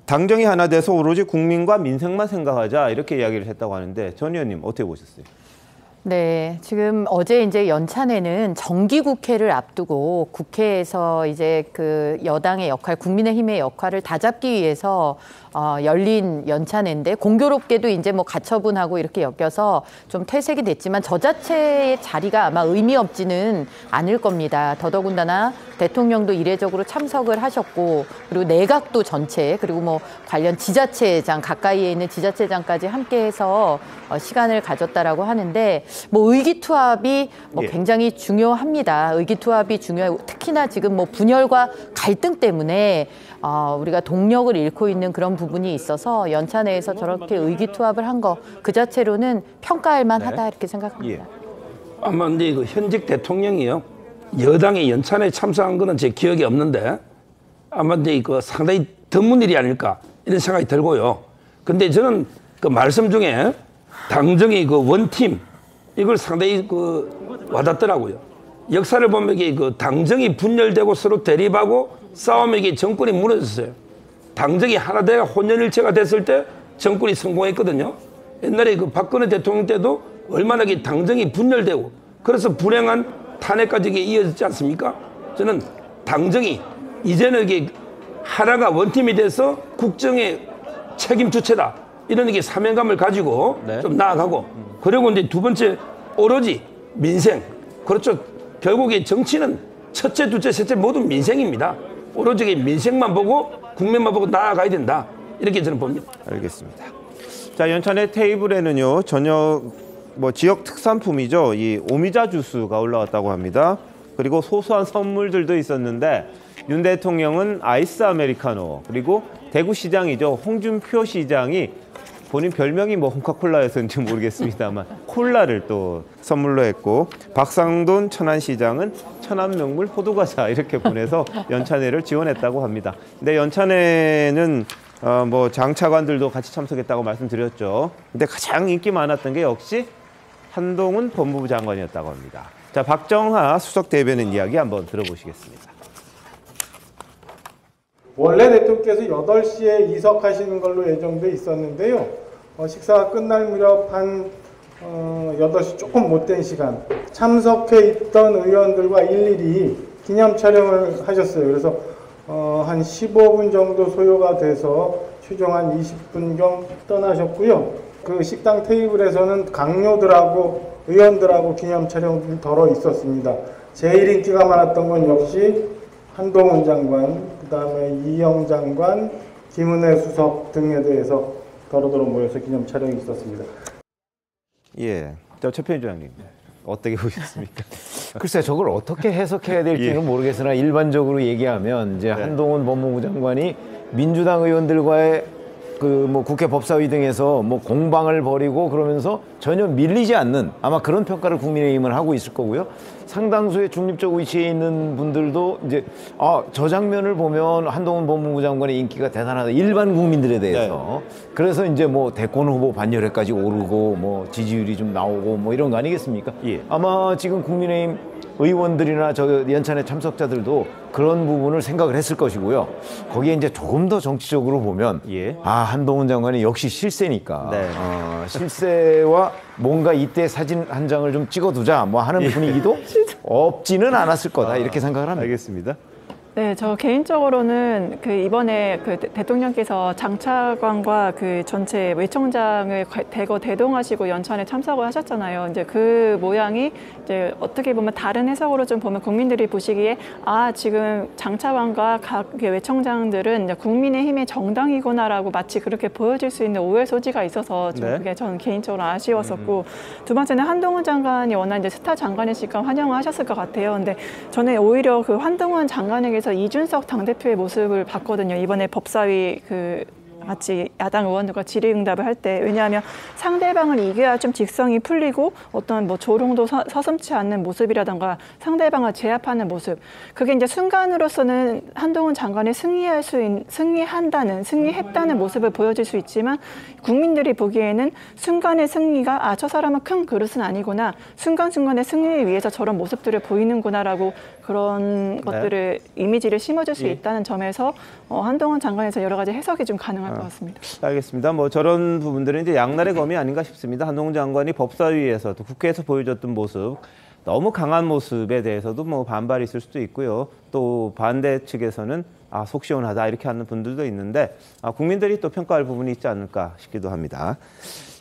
당정이 하나 돼서 오로지 국민과 민생만 생각하자 이렇게 이야기를 했다고 하는데 전 의원님 어떻게 보셨어요? 네, 지금 어제 이제 연찬회는 정기국회를 앞두고 국회에서 이제 그 여당의 역할, 국민의힘의 역할을 다잡기 위해서 열린 연찬회인데 공교롭게도 이제 뭐 가처분하고 이렇게 엮여서 좀 퇴색이 됐지만 저 자체의 자리가 아마 의미 없지는 않을 겁니다. 더더군다나 대통령도 이례적으로 참석을 하셨고 그리고 내각도 전체 그리고 뭐 관련 지자체장 가까이에 있는 지자체장까지 함께해서 시간을 가졌다라고 하는데. 뭐 의기투합이 뭐 굉장히 중요합니다. 의기투합이 중요하고 특히나 지금 뭐 분열과 갈등 때문에 우리가 동력을 잃고 있는 그런 부분이 있어서 연찬회에서 저렇게 의기투합을 한 거 그 자체로는 평가할 만하다 이렇게 생각합니다. 예. 아마 근데 그 현직 대통령이요 여당의 연찬회에 참석한 거는 제 기억이 없는데 아마 근데 그 상당히 드문 일이 아닐까 이런 생각이 들고요. 근데 저는 그 말씀 중에 당정이 그 원팀 이걸 상당히 그 와닿더라고요. 역사를 보면 이게 그 당정이 분열되고 서로 대립하고 싸움에 이게 정권이 무너졌어요. 당정이 하나 되어 혼연일체가 됐을 때 정권이 성공했거든요. 옛날에 그 박근혜 대통령 때도 얼마나 이 당정이 분열되고 그래서 불행한 탄핵까지 이어졌지 않습니까? 저는 당정이 이제는 이게 하나가 원팀이 돼서 국정의 책임 주체다. 이런 게 사명감을 가지고 네. 좀 나아가고 그리고 이제 두 번째 오로지 민생 그렇죠 결국에 정치는 첫째 둘째 셋째 모두 민생입니다. 오로지 민생만 보고 국민만 보고 나아가야 된다 이렇게 저는 봅니다. 알겠습니다. 자 연찬의 테이블에는요 저녁 뭐 지역 특산품이죠 이 오미자 주스가 올라왔다고 합니다. 그리고 소소한 선물들도 있었는데 윤 대통령은 아이스 아메리카노 그리고 대구시장이죠 홍준표 시장이 본인 별명이 뭐 홍카콜라였는지 모르겠습니다만 콜라를 또 선물로 했고 박상돈 천안시장은 천안명물 호두과자 이렇게 보내서 연찬회를 지원했다고 합니다. 근데 연찬회는 뭐 장차관들도 같이 참석했다고 말씀드렸죠. 근데 가장 인기 많았던 게 역시 한동훈 법무부 장관이었다고 합니다. 자, 박정하 수석 대변인 이야기 한번 들어보시겠습니다. 원래 대통령께서 8시에 이석하시는 걸로 예정돼 있었는데요. 식사가 끝날 무렵 한 8시 조금 못된 시간 참석해 있던 의원들과 일일이 기념 촬영을 하셨어요. 그래서 한 15분 정도 소요가 돼서 최종 한 20분경 떠나셨고요. 그 식당 테이블에서는 강요들하고 의원들하고 기념 촬영들이 덜어 있었습니다. 제일 인기가 많았던 건 역시 한동훈 장관, 그다음에 이희영 장관, 김은혜 수석 등에 대해서 더러더러 모여서 기념 촬영이 있었습니다. 예, 저 최평희 조장님 어떻게 보셨습니까? 글쎄 저걸 어떻게 해석해야 될지는 모르겠으나 일반적으로 얘기하면 이제 한동훈 법무부 장관이 민주당 의원들과의 그 뭐 국회 법사위 등에서 뭐 공방을 벌이고 그러면서 전혀 밀리지 않는 아마 그런 평가를 국민의힘은 하고 있을 거고요. 상당수의 중립적 위치에 있는 분들도 이제 저 장면을 보면 한동훈 법무부 장관의 인기가 대단하다. 일반 국민들에 대해서. 네. 그래서 이제 뭐 대권 후보 반열에까지 오르고 뭐 지지율이 좀 나오고 뭐 이런 거 아니겠습니까? 예. 아마 지금 국민의힘 의원들이나 저 연찬회 참석자들도 그런 부분을 생각을 했을 것이고요. 거기에 이제 조금 더 정치적으로 보면 한동훈 장관이 역시 실세니까 네. 실세와 뭔가 이때 사진 한 장을 좀 찍어두자 뭐 하는 분위기도 없지는 않았을 거다 이렇게 생각을 합니다. 알겠습니다. 네, 저 개인적으로는 그 이번에 그 대통령께서 장차관과 그 전체 외청장을 대거 대동하시고 연찬에 참석을 하셨잖아요. 이제 그 모양이 이제 어떻게 보면 다른 해석으로 좀 보면 국민들이 보시기에 아, 지금 장차관과 각 외청장들은 이제 국민의힘의 정당이구나라고 마치 그렇게 보여질 수 있는 오해 소지가 있어서 좀 네. 그게 저는 개인적으로 아쉬웠었고 두 번째는 한동훈 장관이 워낙 이제 스타 장관이시니까 환영을 하셨을 것 같아요. 근데 저는 오히려 그 한동훈 장관에게서 이준석 당대표의 모습을 봤거든요. 이번에 법사위 그 같이 야당 의원들과 질의응답을 할 때 왜냐하면 상대방을 이겨야 좀 직성이 풀리고 어떤 뭐 조롱도 서슴지 않는 모습이라던가 상대방을 제압하는 모습 그게 이제 순간으로서는 한동훈 장관이 승리했다는 모습을 보여줄 수 있지만 국민들이 보기에는 순간의 승리가 아, 저 사람은 큰 그릇은 아니구나 순간순간의 승리를 위해서 저런 모습들을 보이는구나라고 그런 네. 것들을 이미지를 심어줄 수 있다는 점에서 한동훈 장관에서 여러 가지 해석이 좀 가능할 것 같습니다. 알겠습니다. 뭐 저런 부분들은 이제 양날의 검이 아닌가 싶습니다. 한동훈 장관이 법사위에서 또 국회에서 보여줬던 모습, 너무 강한 모습에 대해서도 뭐 반발이 있을 수도 있고요. 또 반대 측에서는 아, 속 시원하다 이렇게 하는 분들도 있는데 아, 국민들이 또 평가할 부분이 있지 않을까 싶기도 합니다.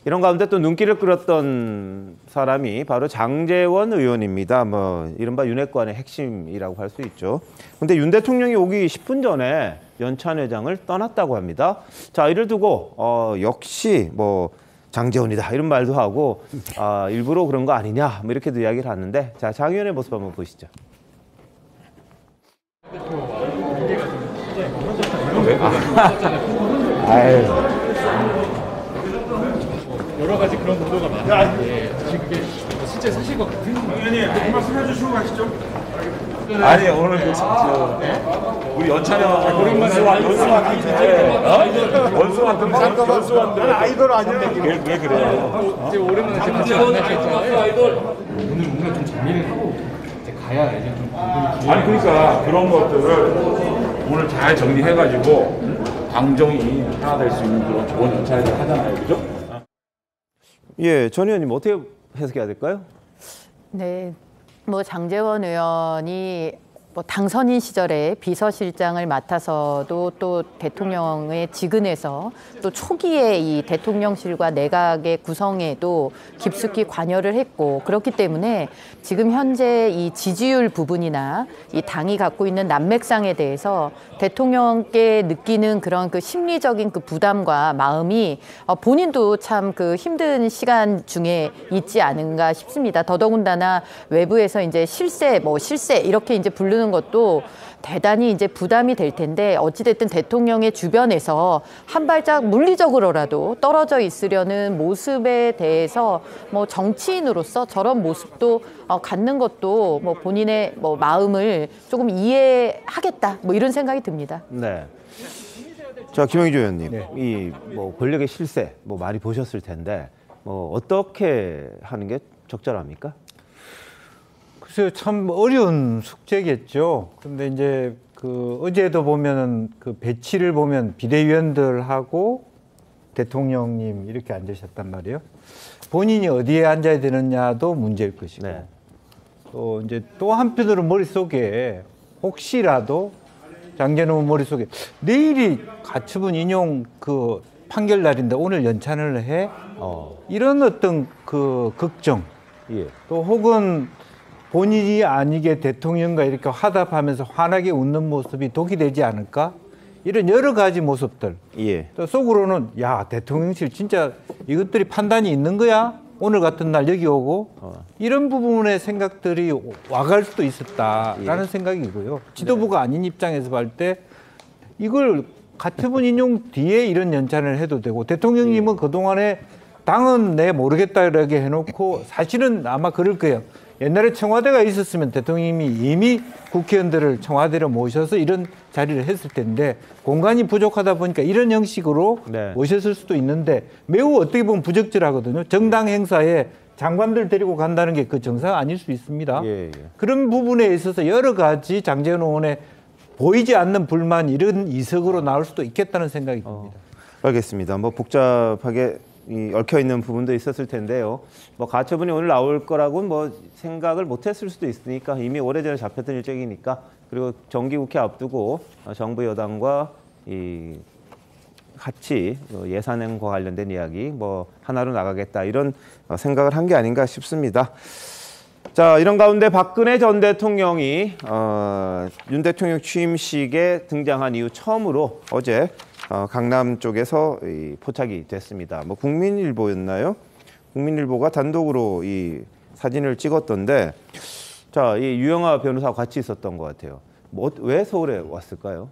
이런 가운데 또 눈길을 끌었던 사람이 바로 장제원 의원입니다. 뭐 이른바 윤핵관의 핵심이라고 할 수 있죠. 근데 윤 대통령이 오기 10분 전에 연찬 회장을 떠났다고 합니다. 자, 이를 두고 역시 뭐 장제원이다 이런 말도 하고 일부러 그런 거 아니냐 뭐 이렇게도 이야기를 하는데 자, 장 의원의 모습 한번 보시죠. 여러 가지 그런 보도가 많은데 그게 실제 사실 것 같은 의원님 한 말씀 해주시고 가시죠. 아니 오늘 우리 연찬이와 연수한테 아이돌 아닌데 왜 그래요? 이제 오랜만에 장제원 아이돌 오늘 뭔가 좀 정리를 하고 이제 가야 이제 좀 아니 그러니까 그런 것들을 오늘 잘 정리해가지고 당정이 하나 될 수 있는 그런 좋은 연찬을 하잖아요, 그죠? 예, 전 의원님 어떻게 해석해야 될까요? 네, 뭐 장제원 의원이 뭐 당선인 시절에 비서실장을 맡아서도 또 대통령의 직근에서 또 초기에 이 대통령실과 내각의 구성에도 깊숙이 관여를 했고 그렇기 때문에 지금 현재 이 지지율 부분이나 이 당이 갖고 있는 난맥상에 대해서 대통령께 느끼는 그런 그 심리적인 그 부담과 마음이 본인도 참 그 힘든 시간 중에 있지 않은가 싶습니다. 더더군다나 외부에서 이제 실세 이렇게 이제 부르는 것도 대단히 이제 부담이 될 텐데 어찌됐든 대통령의 주변에서 한 발짝 물리적으로라도 떨어져 있으려는 모습에 대해서 뭐 정치인으로서 저런 모습도 갖는 것도 뭐 본인의 뭐 마음을 조금 이해하겠다 뭐 이런 생각이 듭니다. 네. 자, 김영주 의원님, 네. 이 뭐 권력의 실세 뭐 많이 보셨을 텐데 뭐 어떻게 하는 게 적절합니까? 글쎄요, 참 어려운 숙제겠죠. 근데 이제 그 어제도 보면은 그 배치를 보면 비대위원들하고 대통령님 이렇게 앉으셨단 말이에요. 본인이 어디에 앉아야 되느냐도 문제일 것이고. 네. 또 이제 또 한편으로 머릿속에 혹시라도 장제원 머릿속에 내일이 가처분 인용 그 판결 날인데 오늘 연찬을 해? 이런 어떤 그 걱정. 예. 또 혹은 본인이 아니게 대통령과 이렇게 화답하면서 환하게 웃는 모습이 독이 되지 않을까? 이런 여러 가지 모습들. 예. 또 속으로는 야, 대통령실 진짜 이것들이 판단이 있는 거야? 오늘 같은 날 여기 오고 이런 부분의 생각들이 와갈 수도 있었다라는 예. 생각이고요. 지도부가 네. 아닌 입장에서 볼 때 이걸 가처분 인용 뒤에 이런 연찬을 해도 되고 대통령님은 예. 그동안에 당은 내 모르겠다 이렇게 해놓고 사실은 아마 그럴 거예요. 옛날에 청와대가 있었으면 대통령님이 이미 국회의원들을 청와대로 모셔서 이런 자리를 했을 텐데 공간이 부족하다 보니까 이런 형식으로 네. 모셨을 수도 있는데 매우 어떻게 보면 부적절하거든요. 정당 행사에 장관들 데리고 간다는 게 그 정상 아닐 수 있습니다. 예, 예. 그런 부분에 있어서 여러 가지 장제원 의원의 보이지 않는 불만 이런 이석으로 나올 수도 있겠다는 생각이 듭니다. 알겠습니다. 뭐 복잡하게 이 얽혀 있는 부분도 있었을 텐데요. 뭐 가처분이 오늘 나올 거라고는 뭐 생각을 못 했을 수도 있으니까 이미 오래전에 잡혔던 일정이니까 그리고 정기국회 앞두고 정부 여당과 같이 예산행과 관련된 이야기 뭐 하나로 나가겠다 이런 생각을 한 게 아닌가 싶습니다. 자, 이런 가운데 박근혜 전 대통령이 윤 대통령 취임식에 등장한 이후 처음으로 어제 강남 쪽에서 포착이 됐습니다. 뭐 국민일보였나요? 국민일보가 단독으로 이 사진을 찍었던데, 자, 이 유영하 변호사와 같이 있었던 것 같아요. 뭐 왜 서울에 왔을까요?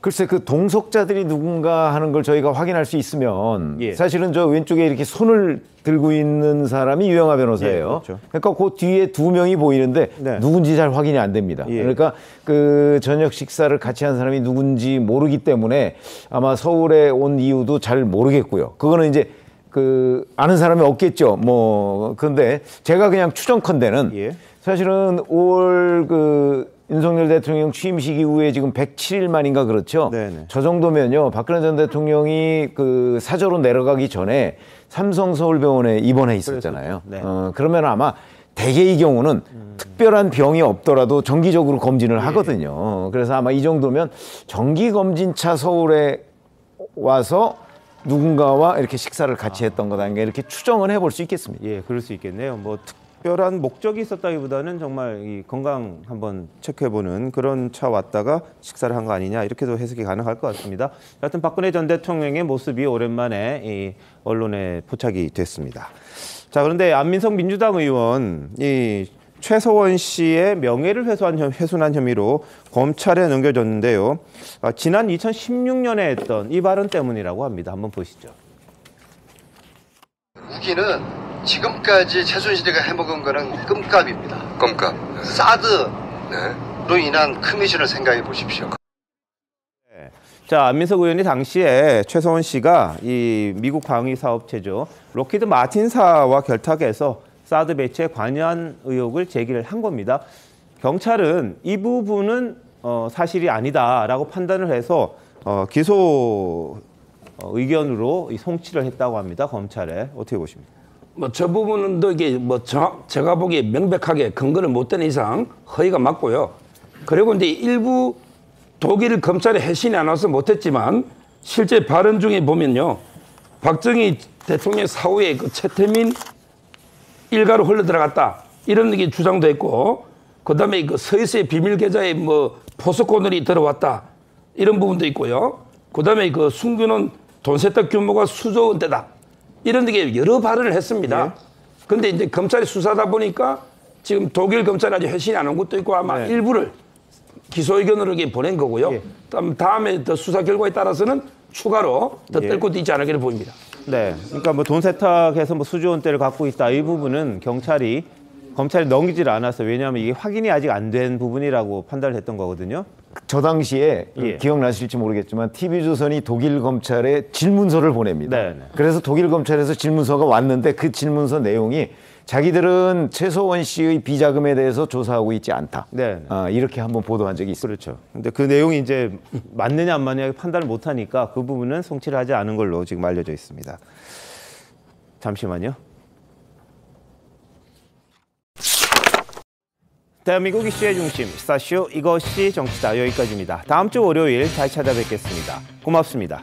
글쎄, 그 동석자들이 누군가 하는 걸 저희가 확인할 수 있으면, 예, 사실은 저 왼쪽에 이렇게 손을 들고 있는 사람이 유영하 변호사예요. 예, 그렇죠. 그러니까 그 뒤에 두 명이 보이는데, 네, 누군지 잘 확인이 안 됩니다. 예. 그러니까 그 저녁 식사를 같이 한 사람이 누군지 모르기 때문에 아마 서울에 온 이유도 잘 모르겠고요. 그거는 이제 그 아는 사람이 없겠죠. 뭐 근데 제가 그냥 추정컨대는, 예, 사실은 올 그 윤석열 대통령 취임식 이후에 지금 107일 만인가 그렇죠. 네네. 저 정도면요, 박근혜 전 대통령이 그 사저로 내려가기 전에 삼성서울병원에 입원해 있었잖아요. 네. 그러면 아마 대개 이 경우는 특별한 병이 없더라도 정기적으로 검진을, 예, 하거든요. 그래서 아마 이 정도면 정기검진차 서울에 와서 누군가와 이렇게 식사를 같이 했던 것 아닌가 이렇게 추정은 해볼 수 있겠습니다. 예, 그럴 수 있겠네요. 뭐 특별한 목적이 있었다기보다는 정말 이 건강 한번 체크해보는 그런 차 왔다가 식사를 한 거 아니냐 이렇게도 해석이 가능할 것 같습니다. 여하튼 박근혜 전 대통령의 모습이 오랜만에 이 언론에 포착이 됐습니다. 자, 그런데 안민석 민주당 의원, 이 최서원 씨의 명예를 훼손한 혐의로 검찰에 넘겨졌는데요. 지난 2016년에 했던 이 발언 때문이라고 합니다. 한번 보시죠. 우기는 지금까지 최순실이가 해먹은 거는 껌값입니다. 껌값. 네. 사드로, 네, 인한 커미션을 생각해 보십시오. 네. 자, 안민석 의원이 당시에 최서원 씨가 이 미국 방위사업체죠, 록히드 마틴사와 결탁해서 사드 배치에 관여한 의혹을 제기를 한 겁니다. 경찰은 이 부분은 사실이 아니다라고 판단을 해서 기소 의견으로 송치를 했다고 합니다. 검찰에 어떻게 보십니까? 뭐 저 부분은 또 이게 뭐 제가 보기에 명백하게 근거를 못 된 이상 허위가 맞고요. 그리고 이제 일부 독일 검찰의 해신이 안 와서 못했지만 실제 발언 중에 보면요, 박정희 대통령 사후에 그 최태민 일가로 흘러들어갔다 이런 얘기 주장도 했고, 그다음에 그 서희수의 비밀 계좌에 뭐 포스코들이 들어왔다 이런 부분도 있고요. 그다음에 그 숨겨놓은 돈 세탁 규모가 수조 원대다 이런 얘기 여러 발언을 했습니다. 그런데, 네, 이제 검찰이 수사다 보니까 지금 독일 검찰이 아직 회신이 안 온 것도 있고 아마, 네, 일부를 기소 의견으로 보낸 거고요. 네. 다음에 더 수사 결과에 따라서는 추가로 더 뗄, 네, 것도 있지 않을까 보입니다. 네, 그러니까 뭐 돈 세탁해서 뭐 수조 원대를 갖고 있다 이 부분은 검찰이 넘기질 않았어요. 왜냐하면 이게 확인이 아직 안 된 부분이라고 판단을 했던 거거든요. 저 당시에, 예, 기억나실지 모르겠지만 TV조선이 독일 검찰에 질문서를 보냅니다. 네네. 그래서 독일 검찰에서 질문서가 왔는데 그 질문서 내용이 자기들은 최서원 씨의 비자금에 대해서 조사하고 있지 않다. 네. 이렇게 한번 보도한 적이 있어요. 그렇죠. 근데 그 내용이 이제 맞느냐 안 맞느냐 판단을 못 하니까 그 부분은 송치를 하지 않은 걸로 지금 알려져 있습니다. 잠시만요. 대한민국 이슈의 중심 시사쇼 이것이 정치다 여기까지입니다. 다음 주 월요일 다시 찾아뵙겠습니다. 고맙습니다.